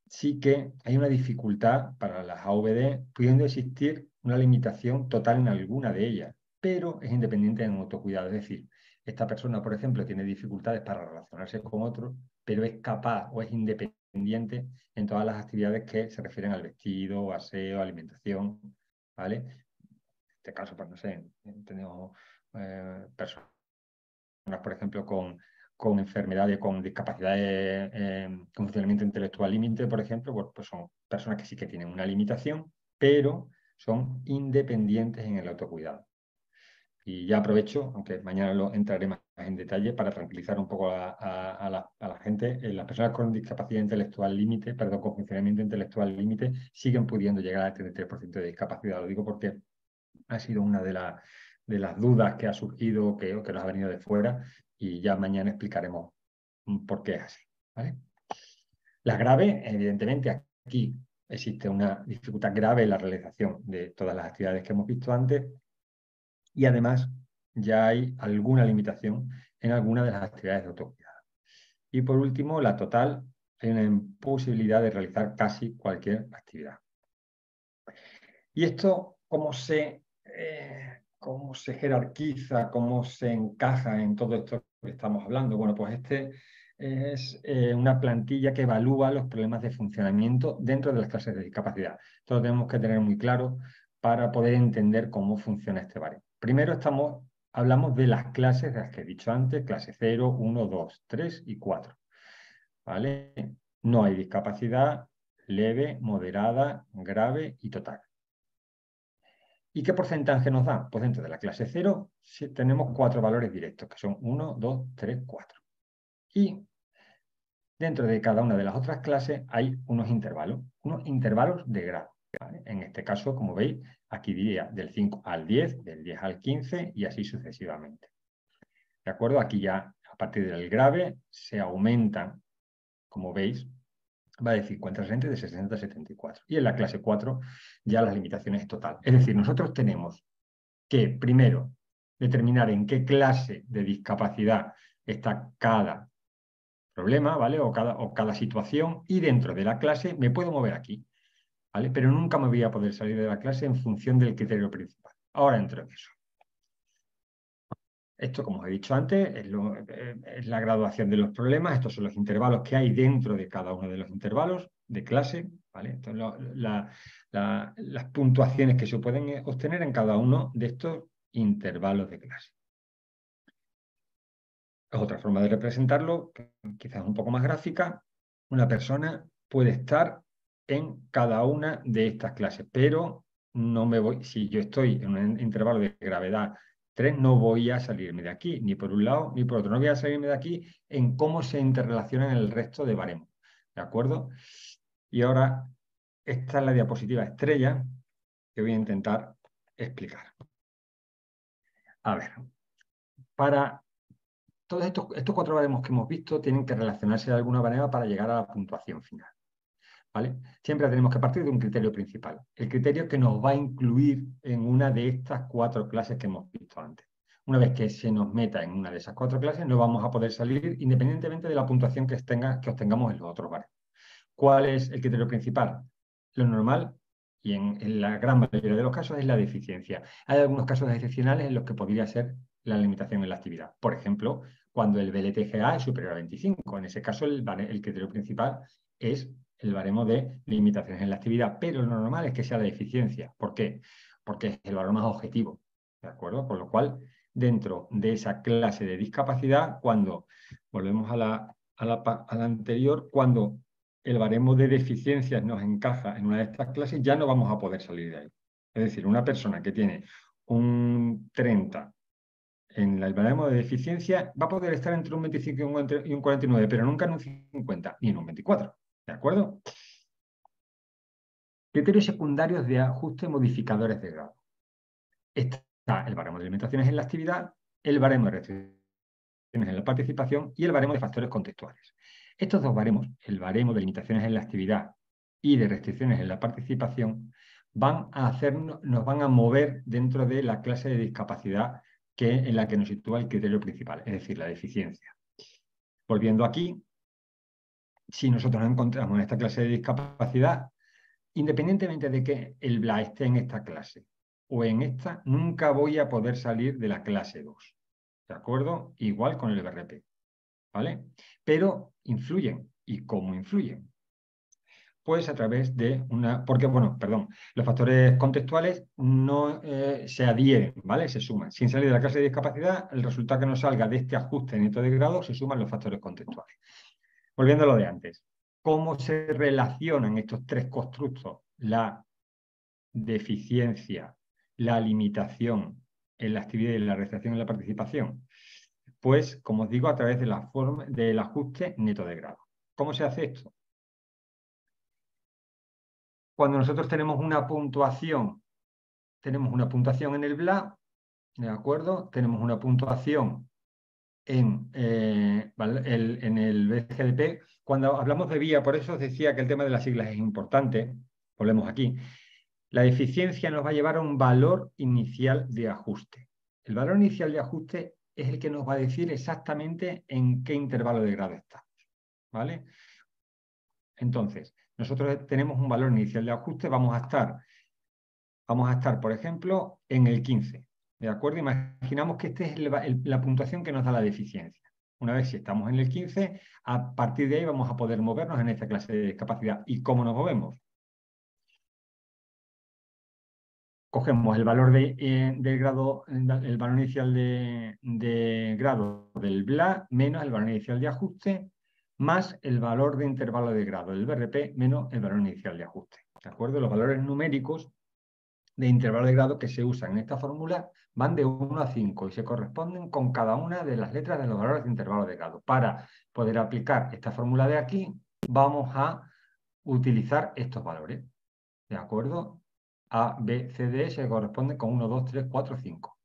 sí que hay una dificultad para las AVD, pudiendo existir una limitación total en alguna de ellas, pero es independiente en autocuidado. Es decir, esta persona, por ejemplo, tiene dificultades para relacionarse con otros, pero es capaz o es independiente en todas las actividades que se refieren al vestido, aseo, alimentación, ¿vale? En este caso, pues no sé, tenemos personas, por ejemplo, con enfermedades, con discapacidades, con funcionamiento intelectual límite, por ejemplo, pues son personas que sí que tienen una limitación, pero son independientes en el autocuidado. Y ya aprovecho, aunque mañana lo entraré más en detalle, para tranquilizar un poco a la gente. Las personas con discapacidad intelectual límite, perdón, con funcionamiento intelectual límite, siguen pudiendo llegar al 33% de discapacidad. Lo digo porque ha sido una de las dudas que ha surgido, que nos ha venido de fuera, y ya mañana explicaremos por qué es así, ¿vale? La grave, evidentemente, aquí existe una dificultad grave en la realización de todas las actividades que hemos visto antes, y además ya hay alguna limitación en alguna de las actividades de autocuidado. Y por último, la total, hay una imposibilidad de realizar casi cualquier actividad. Y esto, ¿cómo se jerarquiza, cómo se encaja en todo esto que estamos hablando? Bueno, pues este es una plantilla que evalúa los problemas de funcionamiento dentro de las clases de discapacidad. Esto lo tenemos que tener muy claro para poder entender cómo funciona este baremo. Primero hablamos de las clases de las que he dicho antes, clase 0, 1, 2, 3 y 4. ¿Vale? No hay discapacidad leve, moderada, grave y total. ¿Y qué porcentaje nos dan? Pues dentro de la clase 0 tenemos 4 valores directos, que son 1, 2, 3, 4. Y dentro de cada una de las otras clases hay unos intervalos de grado, ¿vale? En este caso, como veis, aquí diría del 5 al 10, del 10 al 15 y así sucesivamente. ¿De acuerdo? Aquí ya, a partir del grave, se aumentan, como veis, va de 50 a 60, de 60 a 74. Y en la clase 4 ya las limitaciones es total. Es decir, nosotros tenemos que primero determinar en qué clase de discapacidad está cada problema, ¿vale? O cada situación, y dentro de la clase me puedo mover aquí, ¿vale? Pero nunca me voy a poder salir de la clase en función del criterio principal. Ahora entro en eso. Esto, como os he dicho antes, es la graduación de los problemas. Estos son los intervalos que hay dentro de cada uno de los intervalos de clase, ¿vale? Estas son las puntuaciones que se pueden obtener en cada uno de estos intervalos de clase. Es otra forma de representarlo, quizás un poco más gráfica. Una persona puede estar en cada una de estas clases, pero no me voy, si yo estoy en un intervalo de gravedad 3, no voy a salirme de aquí, ni por un lado ni por otro. No voy a salirme de aquí en cómo se interrelacionan el resto de baremos. ¿De acuerdo? Y ahora, esta es la diapositiva estrella que voy a intentar explicar. A ver, para todos estos cuatro baremos que hemos visto tienen que relacionarse de alguna manera para llegar a la puntuación final, ¿vale? Siempre tenemos que partir de un criterio principal, el criterio que nos va a incluir en una de estas cuatro clases que hemos visto antes. Una vez que se nos meta en una de esas cuatro clases, no vamos a poder salir independientemente de la puntuación que obtengamos en los otros baremos. ¿Cuál es el criterio principal? Lo normal, y en la gran mayoría de los casos, es la deficiencia. Hay algunos casos excepcionales en los que podría ser la limitación en la actividad. Por ejemplo, cuando el BLTGA es superior a 25. En ese caso, el criterio principal es el baremo de limitaciones en la actividad. Pero lo normal es que sea la deficiencia. ¿Por qué? Porque es el valor más objetivo, ¿de acuerdo? Por lo cual, dentro de esa clase de discapacidad, cuando volvemos a la anterior, cuando el baremo de deficiencias nos encaja en una de estas clases, ya no vamos a poder salir de ahí. Es decir, una persona que tiene un 30 en el baremo de deficiencia va a poder estar entre un 25 y un 49, pero nunca en un 50 ni en un 24. ¿De acuerdo? Criterios secundarios de ajuste modificadores de grado. Está el baremo de limitaciones en la actividad, el baremo de restricciones en la participación y el baremo de factores contextuales. Estos dos baremos, el baremo de limitaciones en la actividad y de restricciones en la participación, nos van a mover dentro de la clase de discapacidad en la que nos sitúa el criterio principal, es decir, la deficiencia. Volviendo aquí, si nosotros nos encontramos en esta clase de discapacidad, independientemente de que el BLA esté en esta clase o en esta, nunca voy a poder salir de la clase 2. ¿De acuerdo? Igual con el BRP. ¿Vale? Pero influyen. ¿Y cómo influyen? Pues a través de una... Porque, bueno, perdón, los factores contextuales no se adhieren, ¿vale? Se suman. Sin salir de la clase de discapacidad, el resultado que nos salga de este ajuste neto de grado se suman los factores contextuales. Volviendo a lo de antes. ¿Cómo se relacionan estos tres constructos? La deficiencia, la limitación en la actividad y la restricción en la participación. Pues, como os digo, a través de la forma, del ajuste neto de grado. ¿Cómo se hace esto? Cuando nosotros tenemos una puntuación en el BLA, ¿de acuerdo? Tenemos una puntuación en el BGDP. Cuando hablamos de vía, por eso os decía que el tema de las siglas es importante. Volvemos aquí. La deficiencia nos va a llevar a un valor inicial de ajuste. El valor inicial de ajuste es el que nos va a decir exactamente en qué intervalo de grado estamos, ¿vale? Entonces, nosotros tenemos un valor inicial de ajuste, vamos a estar, por ejemplo, en el 15, ¿de acuerdo? Imaginamos que esta es la puntuación que nos da la deficiencia. Una vez si estamos en el 15, a partir de ahí vamos a poder movernos en esta clase de discapacidad. ¿Y cómo nos movemos? Cogemos el valor el valor inicial de grado del BLA menos el valor inicial de ajuste más el valor de intervalo de grado del BRP menos el valor inicial de ajuste. ¿De acuerdo? Los valores numéricos de intervalo de grado que se usan en esta fórmula van de 1 a 5 y se corresponden con cada una de las letras de los valores de intervalo de grado. Para poder aplicar esta fórmula de aquí, vamos a utilizar estos valores. ¿De acuerdo? A, B, C, D se corresponde con 1, 2, 3, 4, 5.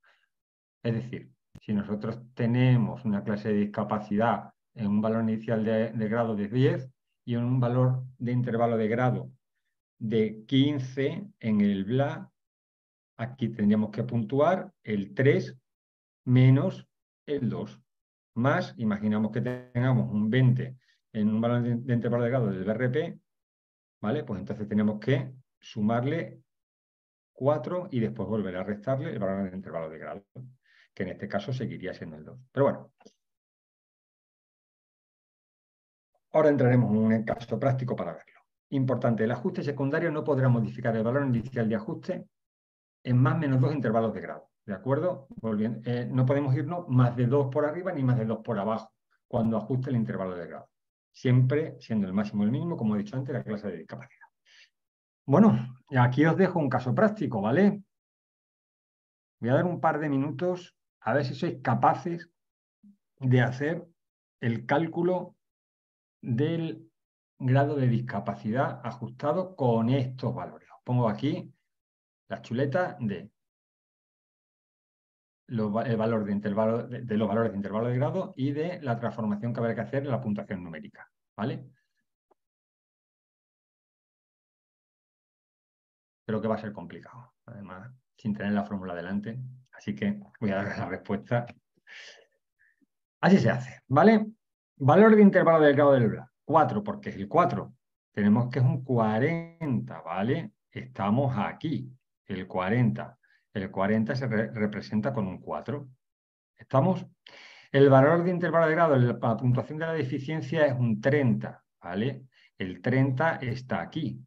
Es decir, si nosotros tenemos una clase de discapacidad en un valor inicial de grado de 10 y en un valor de intervalo de grado de 15 en el BLA, aquí tendríamos que puntuar el 3 menos el 2. Más, imaginamos que tengamos un 20 en un valor de intervalo de grado del BRP, ¿vale? Pues entonces tenemos que sumarle 4 y después volver a restarle el valor del intervalo de grado, que en este caso seguiría siendo el 2. Pero bueno, ahora entraremos en un caso práctico para verlo. Importante, el ajuste secundario no podrá modificar el valor inicial de ajuste en más menos 2 intervalos de grado. ¿De acuerdo? Volviendo, no podemos irnos más de 2 por arriba ni más de 2 por abajo cuando ajuste el intervalo de grado. Siempre siendo el máximo y el mínimo, como he dicho antes, la clase de discapacidad. Bueno, aquí os dejo un caso práctico, ¿vale? Voy a dar un par de minutos a ver si sois capaces de hacer el cálculo del grado de discapacidad ajustado con estos valores. Os pongo aquí la chuleta de los valores de intervalo de grado y de la transformación que habrá que hacer en la puntuación numérica, ¿vale? Creo que va a ser complicado, además, sin tener la fórmula delante. Así que voy a dar la respuesta. Así se hace, ¿vale? Valor de intervalo de grado del BLA, 4, porque es el 4. Tenemos que es un 40, ¿vale? Estamos aquí, el 40. El 40 se representa con un 4. ¿Estamos? El valor de intervalo de grado, la puntuación de la deficiencia es un 30, ¿vale? El 30 está aquí,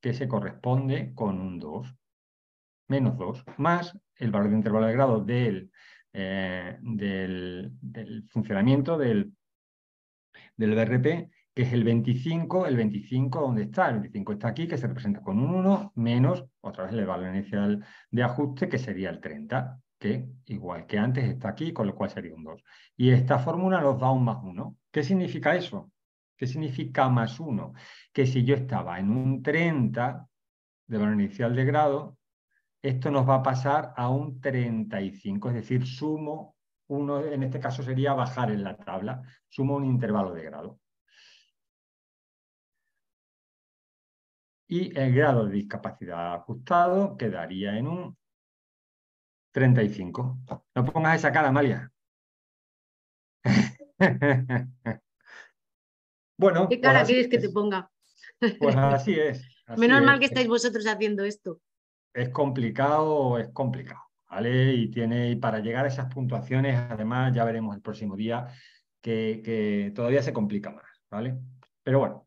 que se corresponde con un 2, menos 2, más el valor de intervalo de grado del funcionamiento del BRP, que es el 25, el 25 ¿dónde está? El 25 está aquí, que se representa con un 1, menos, otra vez, el valor inicial de ajuste, que sería el 30, que igual que antes está aquí, con lo cual sería un 2. Y esta fórmula nos da un más 1. ¿Qué significa eso? ¿Qué significa más 1? Que si yo estaba en un 30 de valor inicial de grado, esto nos va a pasar a un 35, es decir, sumo 1, en este caso sería bajar en la tabla, sumo un intervalo de grado. Y el grado de discapacidad ajustado quedaría en un 35. No pongas esa cara, Amalia. Bueno, ¿qué cara quieres que te ponga? Pues así es. Así Menos es. Mal que estáis vosotros haciendo esto. Es complicado, ¿vale? Y para llegar a esas puntuaciones, además, ya veremos el próximo día que todavía se complica más, ¿vale? Pero bueno,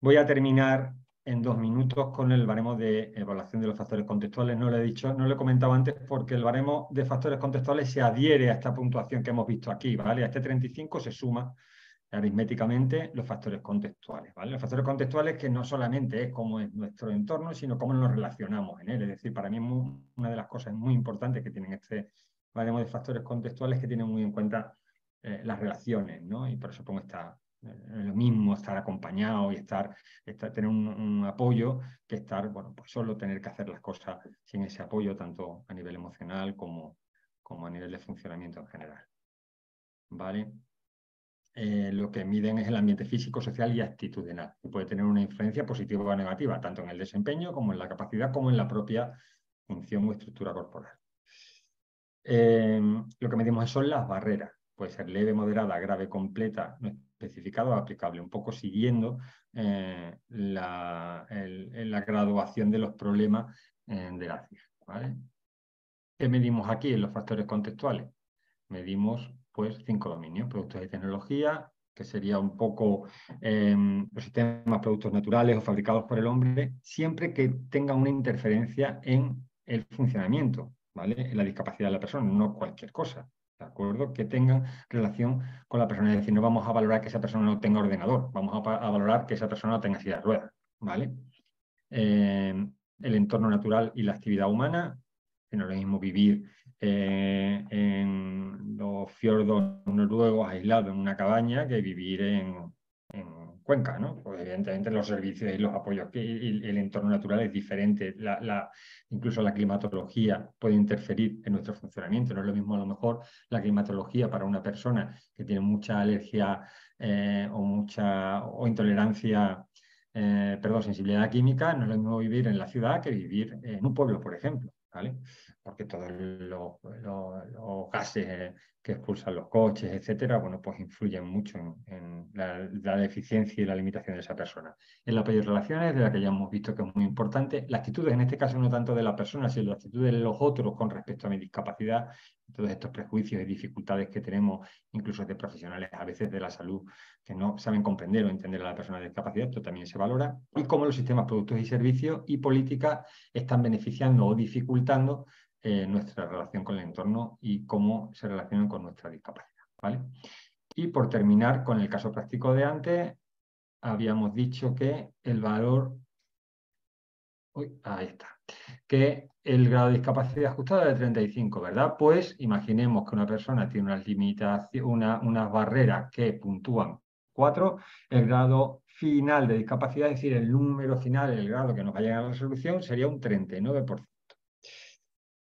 voy a terminar en 2 minutos con el baremo de evaluación de los factores contextuales. No lo he dicho, no lo he comentado antes porque el baremo de factores contextuales se adhiere a esta puntuación que hemos visto aquí, ¿vale? A este 35 se suma aritméticamente los factores contextuales, ¿vale? Los factores contextuales que no solamente es cómo es nuestro entorno, sino cómo nos relacionamos en él. Es decir, para mí una de las cosas muy importantes que tienen este baremo de factores contextuales que tienen muy en cuenta las relaciones, ¿no? Y por eso pongo esta... lo mismo estar acompañado y tener un apoyo que estar, bueno, pues solo tener que hacer las cosas sin ese apoyo, tanto a nivel emocional como a nivel de funcionamiento en general, ¿vale? Lo que miden es el ambiente físico, social y actitudinal, que puede tener una influencia positiva o negativa, tanto en el desempeño como en la capacidad, como en la propia función o estructura corporal. Lo que medimos son las barreras. Puede ser leve, moderada, grave, completa, no especificado, aplicable, un poco siguiendo la graduación de los problemas de la CIF, ¿vale? ¿Qué medimos aquí en los factores contextuales? Medimos pues 5 dominios: productos y tecnología, que sería un poco los sistemas, productos naturales o fabricados por el hombre, siempre que tenga una interferencia en el funcionamiento, ¿vale? En la discapacidad de la persona, no cualquier cosa. ¿De acuerdo? Que tengan relación con la persona. Es decir, no vamos a valorar que esa persona no tenga ordenador, vamos a valorar que esa persona no tenga silla de ruedas, ¿vale? El entorno natural y la actividad humana, que no es lo mismo vivir en los fiordos noruegos aislados en una cabaña que vivir en Cuenca, ¿no? Pues evidentemente los servicios y los apoyos, el entorno natural es diferente, incluso la climatología puede interferir en nuestro funcionamiento. No es lo mismo a lo mejor la climatología para una persona que tiene mucha alergia o intolerancia, sensibilidad química, no es lo mismo vivir en la ciudad que vivir en un pueblo, por ejemplo, ¿vale? Porque todos los gases que expulsan los coches, etcétera, bueno, pues influyen mucho en la deficiencia y la limitación de esa persona. El apoyo de relaciones, de la que ya hemos visto que es muy importante, la actitud, en este caso no tanto de la persona, sino la actitud de los otros con respecto a mi discapacidad, todos estos prejuicios y dificultades que tenemos, incluso de profesionales a veces de la salud, que no saben comprender o entender a la persona de discapacidad, esto también se valora, y cómo los sistemas, productos y servicios y políticas están beneficiando o dificultando nuestra relación con el entorno y cómo se relacionan con nuestra discapacidad, ¿vale? Y por terminar con el caso práctico de antes, habíamos dicho que el valor... Uy, ahí está. Que el grado de discapacidad ajustada es de 35, ¿verdad? Pues imaginemos que una persona tiene unas limitaciones, unas barreras que puntúan 4, el grado final de discapacidad, es decir, el número final, el grado que nos va a llegar a la resolución, sería un 39%.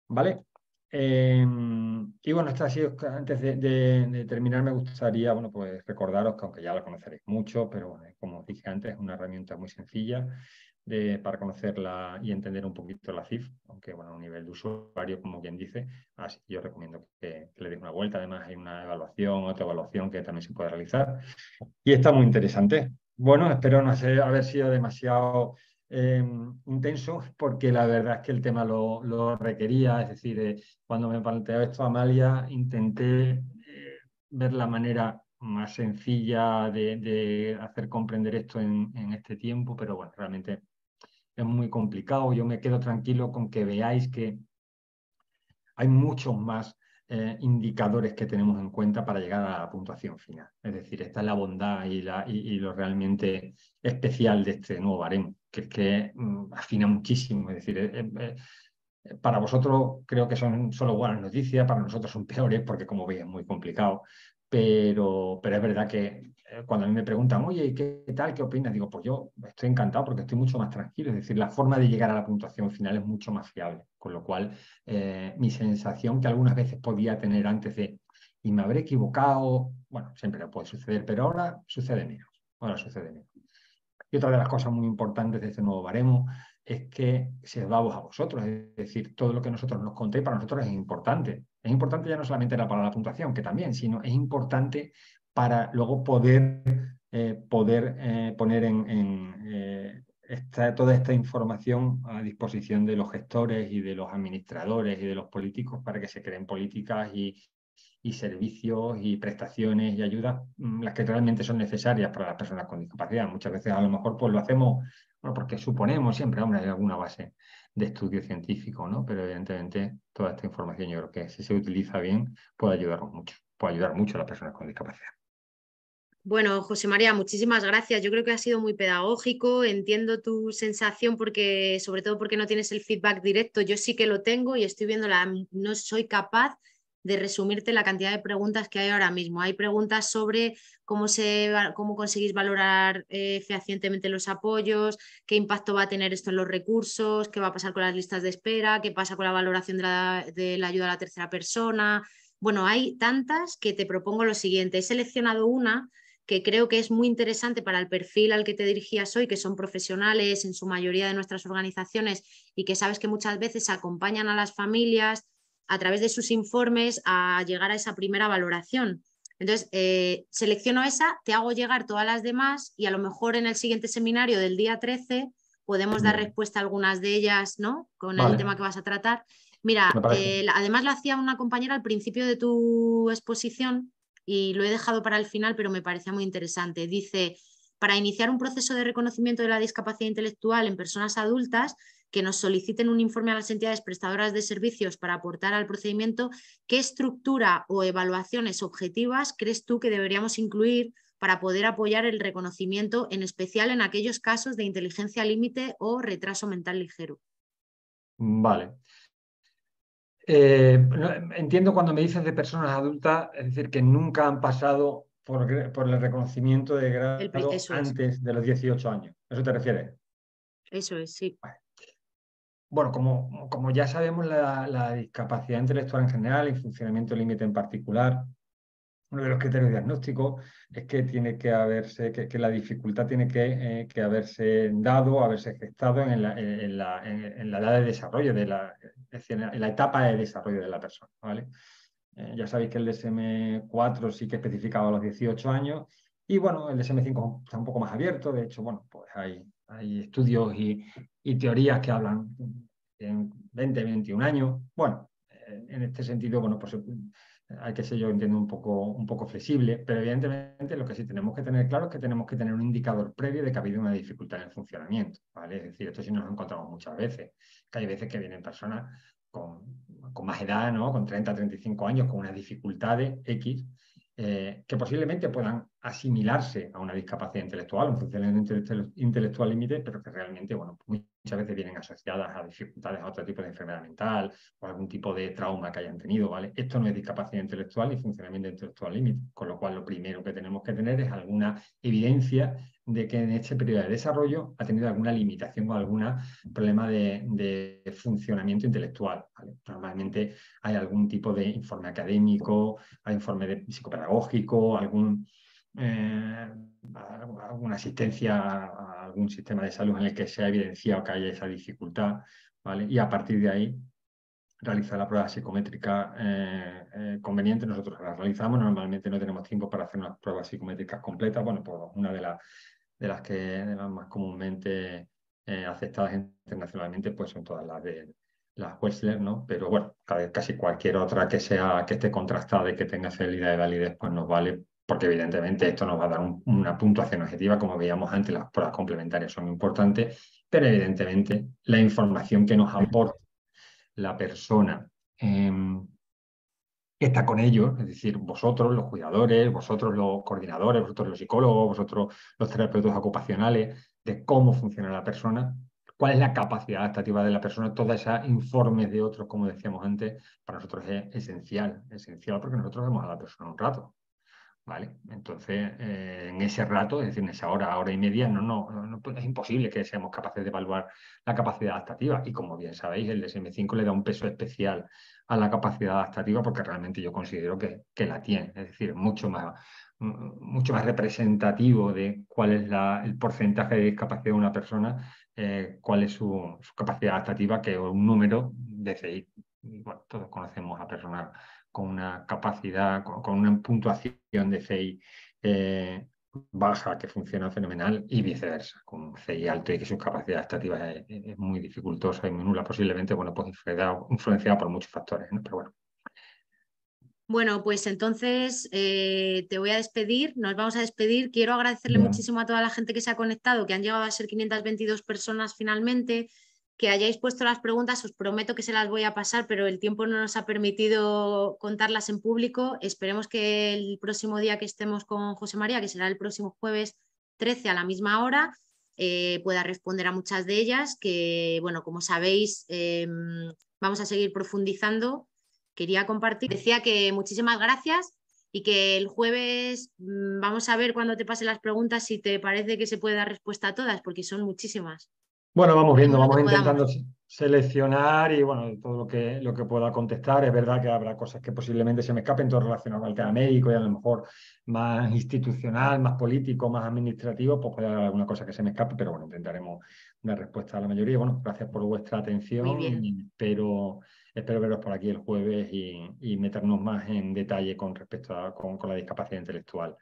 ¿Vale? Y bueno, esto ha sido, antes de terminar, me gustaría, bueno, pues recordaros que aunque ya la conoceréis mucho, pero bueno, como os dije antes, es una herramienta muy sencilla para conocerla y entender un poquito la CIF, aunque bueno, a un nivel de usuario, como quien dice, así que yo recomiendo que le deis una vuelta. Además hay una evaluación, otra evaluación que también se puede realizar y está muy interesante. Bueno, espero no haber sido demasiado... intenso, porque la verdad es que el tema lo requería. Es decir, cuando me planteó esto Amalia, intenté ver la manera más sencilla de hacer comprender esto en este tiempo, pero bueno, realmente es muy complicado. Yo me quedo tranquilo con que veáis que hay muchos más indicadores que tenemos en cuenta para llegar a la puntuación final. Es decir, esta es la bondad y lo realmente especial de este nuevo baremo, que es que afina muchísimo. Es decir, para vosotros creo que son solo buenas noticias, para nosotros son peores, porque como veis es muy complicado, pero es verdad que cuando a mí me preguntan, oye, ¿qué tal? ¿Qué opinas? Digo, pues yo estoy encantado porque estoy mucho más tranquilo. Es decir, la forma de llegar a la puntuación final es mucho más fiable, con lo cual mi sensación que algunas veces podía tener antes de, y me habré equivocado, bueno, siempre puede suceder, pero ahora sucede menos, Y otra de las cosas muy importantes de este nuevo baremo es que se va a vosotros, es decir, todo lo que nosotros nos contéis para nosotros es importante. Es importante ya no solamente para la puntuación, que también, sino es importante para luego poder poner toda esta información a disposición de los gestores y de los administradores y de los políticos para que se creen políticas y servicios y prestaciones y ayudas, las que realmente son necesarias para las personas con discapacidad. Muchas veces a lo mejor pues lo hacemos, bueno, porque suponemos siempre, hombre, hay alguna base de estudio científico, ¿no? Pero evidentemente toda esta información, yo creo que si se utiliza bien, puede ayudarnos mucho, puede ayudar mucho a las personas con discapacidad. Bueno, José María, muchísimas gracias. Yo creo que ha sido muy pedagógico, entiendo tu sensación, porque sobre todo porque no tienes el feedback directo. Yo sí que lo tengo y estoy viendo, no soy capaz de resumirte la cantidad de preguntas que hay ahora mismo. Hay preguntas sobre cómo conseguís valorar fehacientemente los apoyos, qué impacto va a tener esto en los recursos, qué va a pasar con las listas de espera, qué pasa con la valoración de la ayuda a la tercera persona. Bueno, hay tantas que te propongo lo siguiente. He seleccionado una que creo que es muy interesante para el perfil al que te dirigías hoy, que son profesionales en su mayoría de nuestras organizaciones y que sabes que muchas veces acompañan a las familias a través de sus informes a llegar a esa primera valoración. Entonces, selecciono esa, te hago llegar todas las demás y a lo mejor en el siguiente seminario del día 13 podemos dar respuesta a algunas de ellas, ¿no? Con el tema que vas a tratar. Mira, además lo hacía una compañera al principio de tu exposición y lo he dejado para el final, pero me parecía muy interesante. Dice, para iniciar un proceso de reconocimiento de la discapacidad intelectual en personas adultas, que nos soliciten un informe a las entidades prestadoras de servicios para aportar al procedimiento, ¿qué estructura o evaluaciones objetivas crees tú que deberíamos incluir para poder apoyar el reconocimiento, en especial en aquellos casos de inteligencia límite o retraso mental ligero? Vale. Entiendo cuando me dices de personas adultas, es decir, que nunca han pasado por el reconocimiento de grado antes de los 18 años. ¿A eso te refieres? Eso es, sí. Vale. Bueno, como ya sabemos, la discapacidad intelectual en general y funcionamiento límite en particular, uno de los criterios diagnósticos es que tiene que haberse, que la dificultad tiene que haberse dado, haberse gestado en la edad de desarrollo, en la etapa de desarrollo de la persona, ¿vale? Ya sabéis que el DSM-4 sí que especificaba los 18 años y bueno, el DSM-5 está un poco más abierto. De hecho, bueno, pues hay estudios y teorías que hablan en 20, 21 años. Bueno, en este sentido, bueno, pues hay que ser, yo entiendo, un poco flexible, pero evidentemente lo que sí tenemos que tener claro es que tenemos que tener un indicador previo de que ha habido una dificultad en el funcionamiento, ¿vale? Es decir, esto sí nos lo encontramos muchas veces, que hay veces que vienen personas con más edad, ¿no? Con 30, 35 años, con unas dificultades X, que posiblemente puedan asimilarse a una discapacidad intelectual, un funcionamiento intelectual límite, pero que realmente, bueno, muchas veces vienen asociadas a dificultades, a otro tipo de enfermedad mental o algún tipo de trauma que hayan tenido, ¿vale? Esto no es discapacidad intelectual y funcionamiento intelectual límite, con lo cual lo primero que tenemos que tener es alguna evidencia de que en este periodo de desarrollo ha tenido alguna limitación o algún problema de funcionamiento intelectual, ¿vale? Normalmente hay algún tipo de informe académico, hay informe psicopedagógico, alguna asistencia a algún sistema de salud en el que se ha evidenciado que haya esa dificultad, ¿vale? Y a partir de ahí realizar la prueba psicométrica conveniente. Nosotros la realizamos, normalmente no tenemos tiempo para hacer unas pruebas psicométricas completas, bueno, pues una de las más comúnmente aceptadas internacionalmente, pues son todas las de las Wechsler, ¿no? Pero bueno, casi cualquier otra que esté contrastada y que tenga celeridad de validez, pues nos vale, porque evidentemente esto nos va a dar una puntuación objetiva. Como veíamos antes, las pruebas complementarias son importantes, pero evidentemente la información que nos aporta la persona que está con ellos, es decir, vosotros los cuidadores, vosotros los coordinadores, vosotros los psicólogos, vosotros los terapeutas ocupacionales, de cómo funciona la persona, cuál es la capacidad adaptativa de la persona, todos esos informes de otros, como decíamos antes, para nosotros es esencial porque nosotros vemos a la persona un rato, ¿vale? Entonces, en ese rato, es decir, en esa hora y media, no, es imposible que seamos capaces de evaluar la capacidad adaptativa. Y como bien sabéis, el DSM-5 le da un peso especial a la capacidad adaptativa porque realmente yo considero que la tiene. Es decir, mucho más representativo de cuál es el porcentaje de discapacidad de una persona, cuál es su capacidad adaptativa, que un número de CI. Bueno, todos conocemos a personas con una capacidad, con una puntuación de CI baja que funciona fenomenal, y viceversa, con CI alto y que su capacidad adaptativa es muy dificultosa y muy nula, posiblemente, bueno, pues influenciada por muchos factores, ¿no? Pero bueno. Bueno, pues entonces te voy a despedir, nos vamos a despedir. Quiero agradecerle muchísimo a toda la gente que se ha conectado, que han llegado a ser 522 personas finalmente, que hayáis puesto las preguntas. Os prometo que se las voy a pasar, pero el tiempo no nos ha permitido contarlas en público. Esperemos que el próximo día que estemos con José María, que será el próximo jueves 13 a la misma hora, pueda responder a muchas de ellas, que, bueno, como sabéis, vamos a seguir profundizando. Quería compartir, decía que muchísimas gracias y que el jueves vamos a ver cuando te pasen las preguntas si te parece que se puede dar respuesta a todas, porque son muchísimas. Bueno, vamos viendo, vamos intentando seleccionar y, bueno, todo lo que pueda contestar. Es verdad que habrá cosas que posiblemente se me escapen, todo relacionado al tema médico y a lo mejor más institucional, más político, más administrativo, pues puede haber alguna cosa que se me escape, pero bueno, intentaremos dar respuesta a la mayoría. Bueno, gracias por vuestra atención y espero veros por aquí el jueves y meternos más en detalle con respecto a con la discapacidad intelectual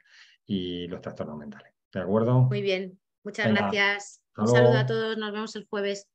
y los trastornos mentales. ¿De acuerdo? Muy bien, muchas gracias. Un saludo a todos, nos vemos el jueves.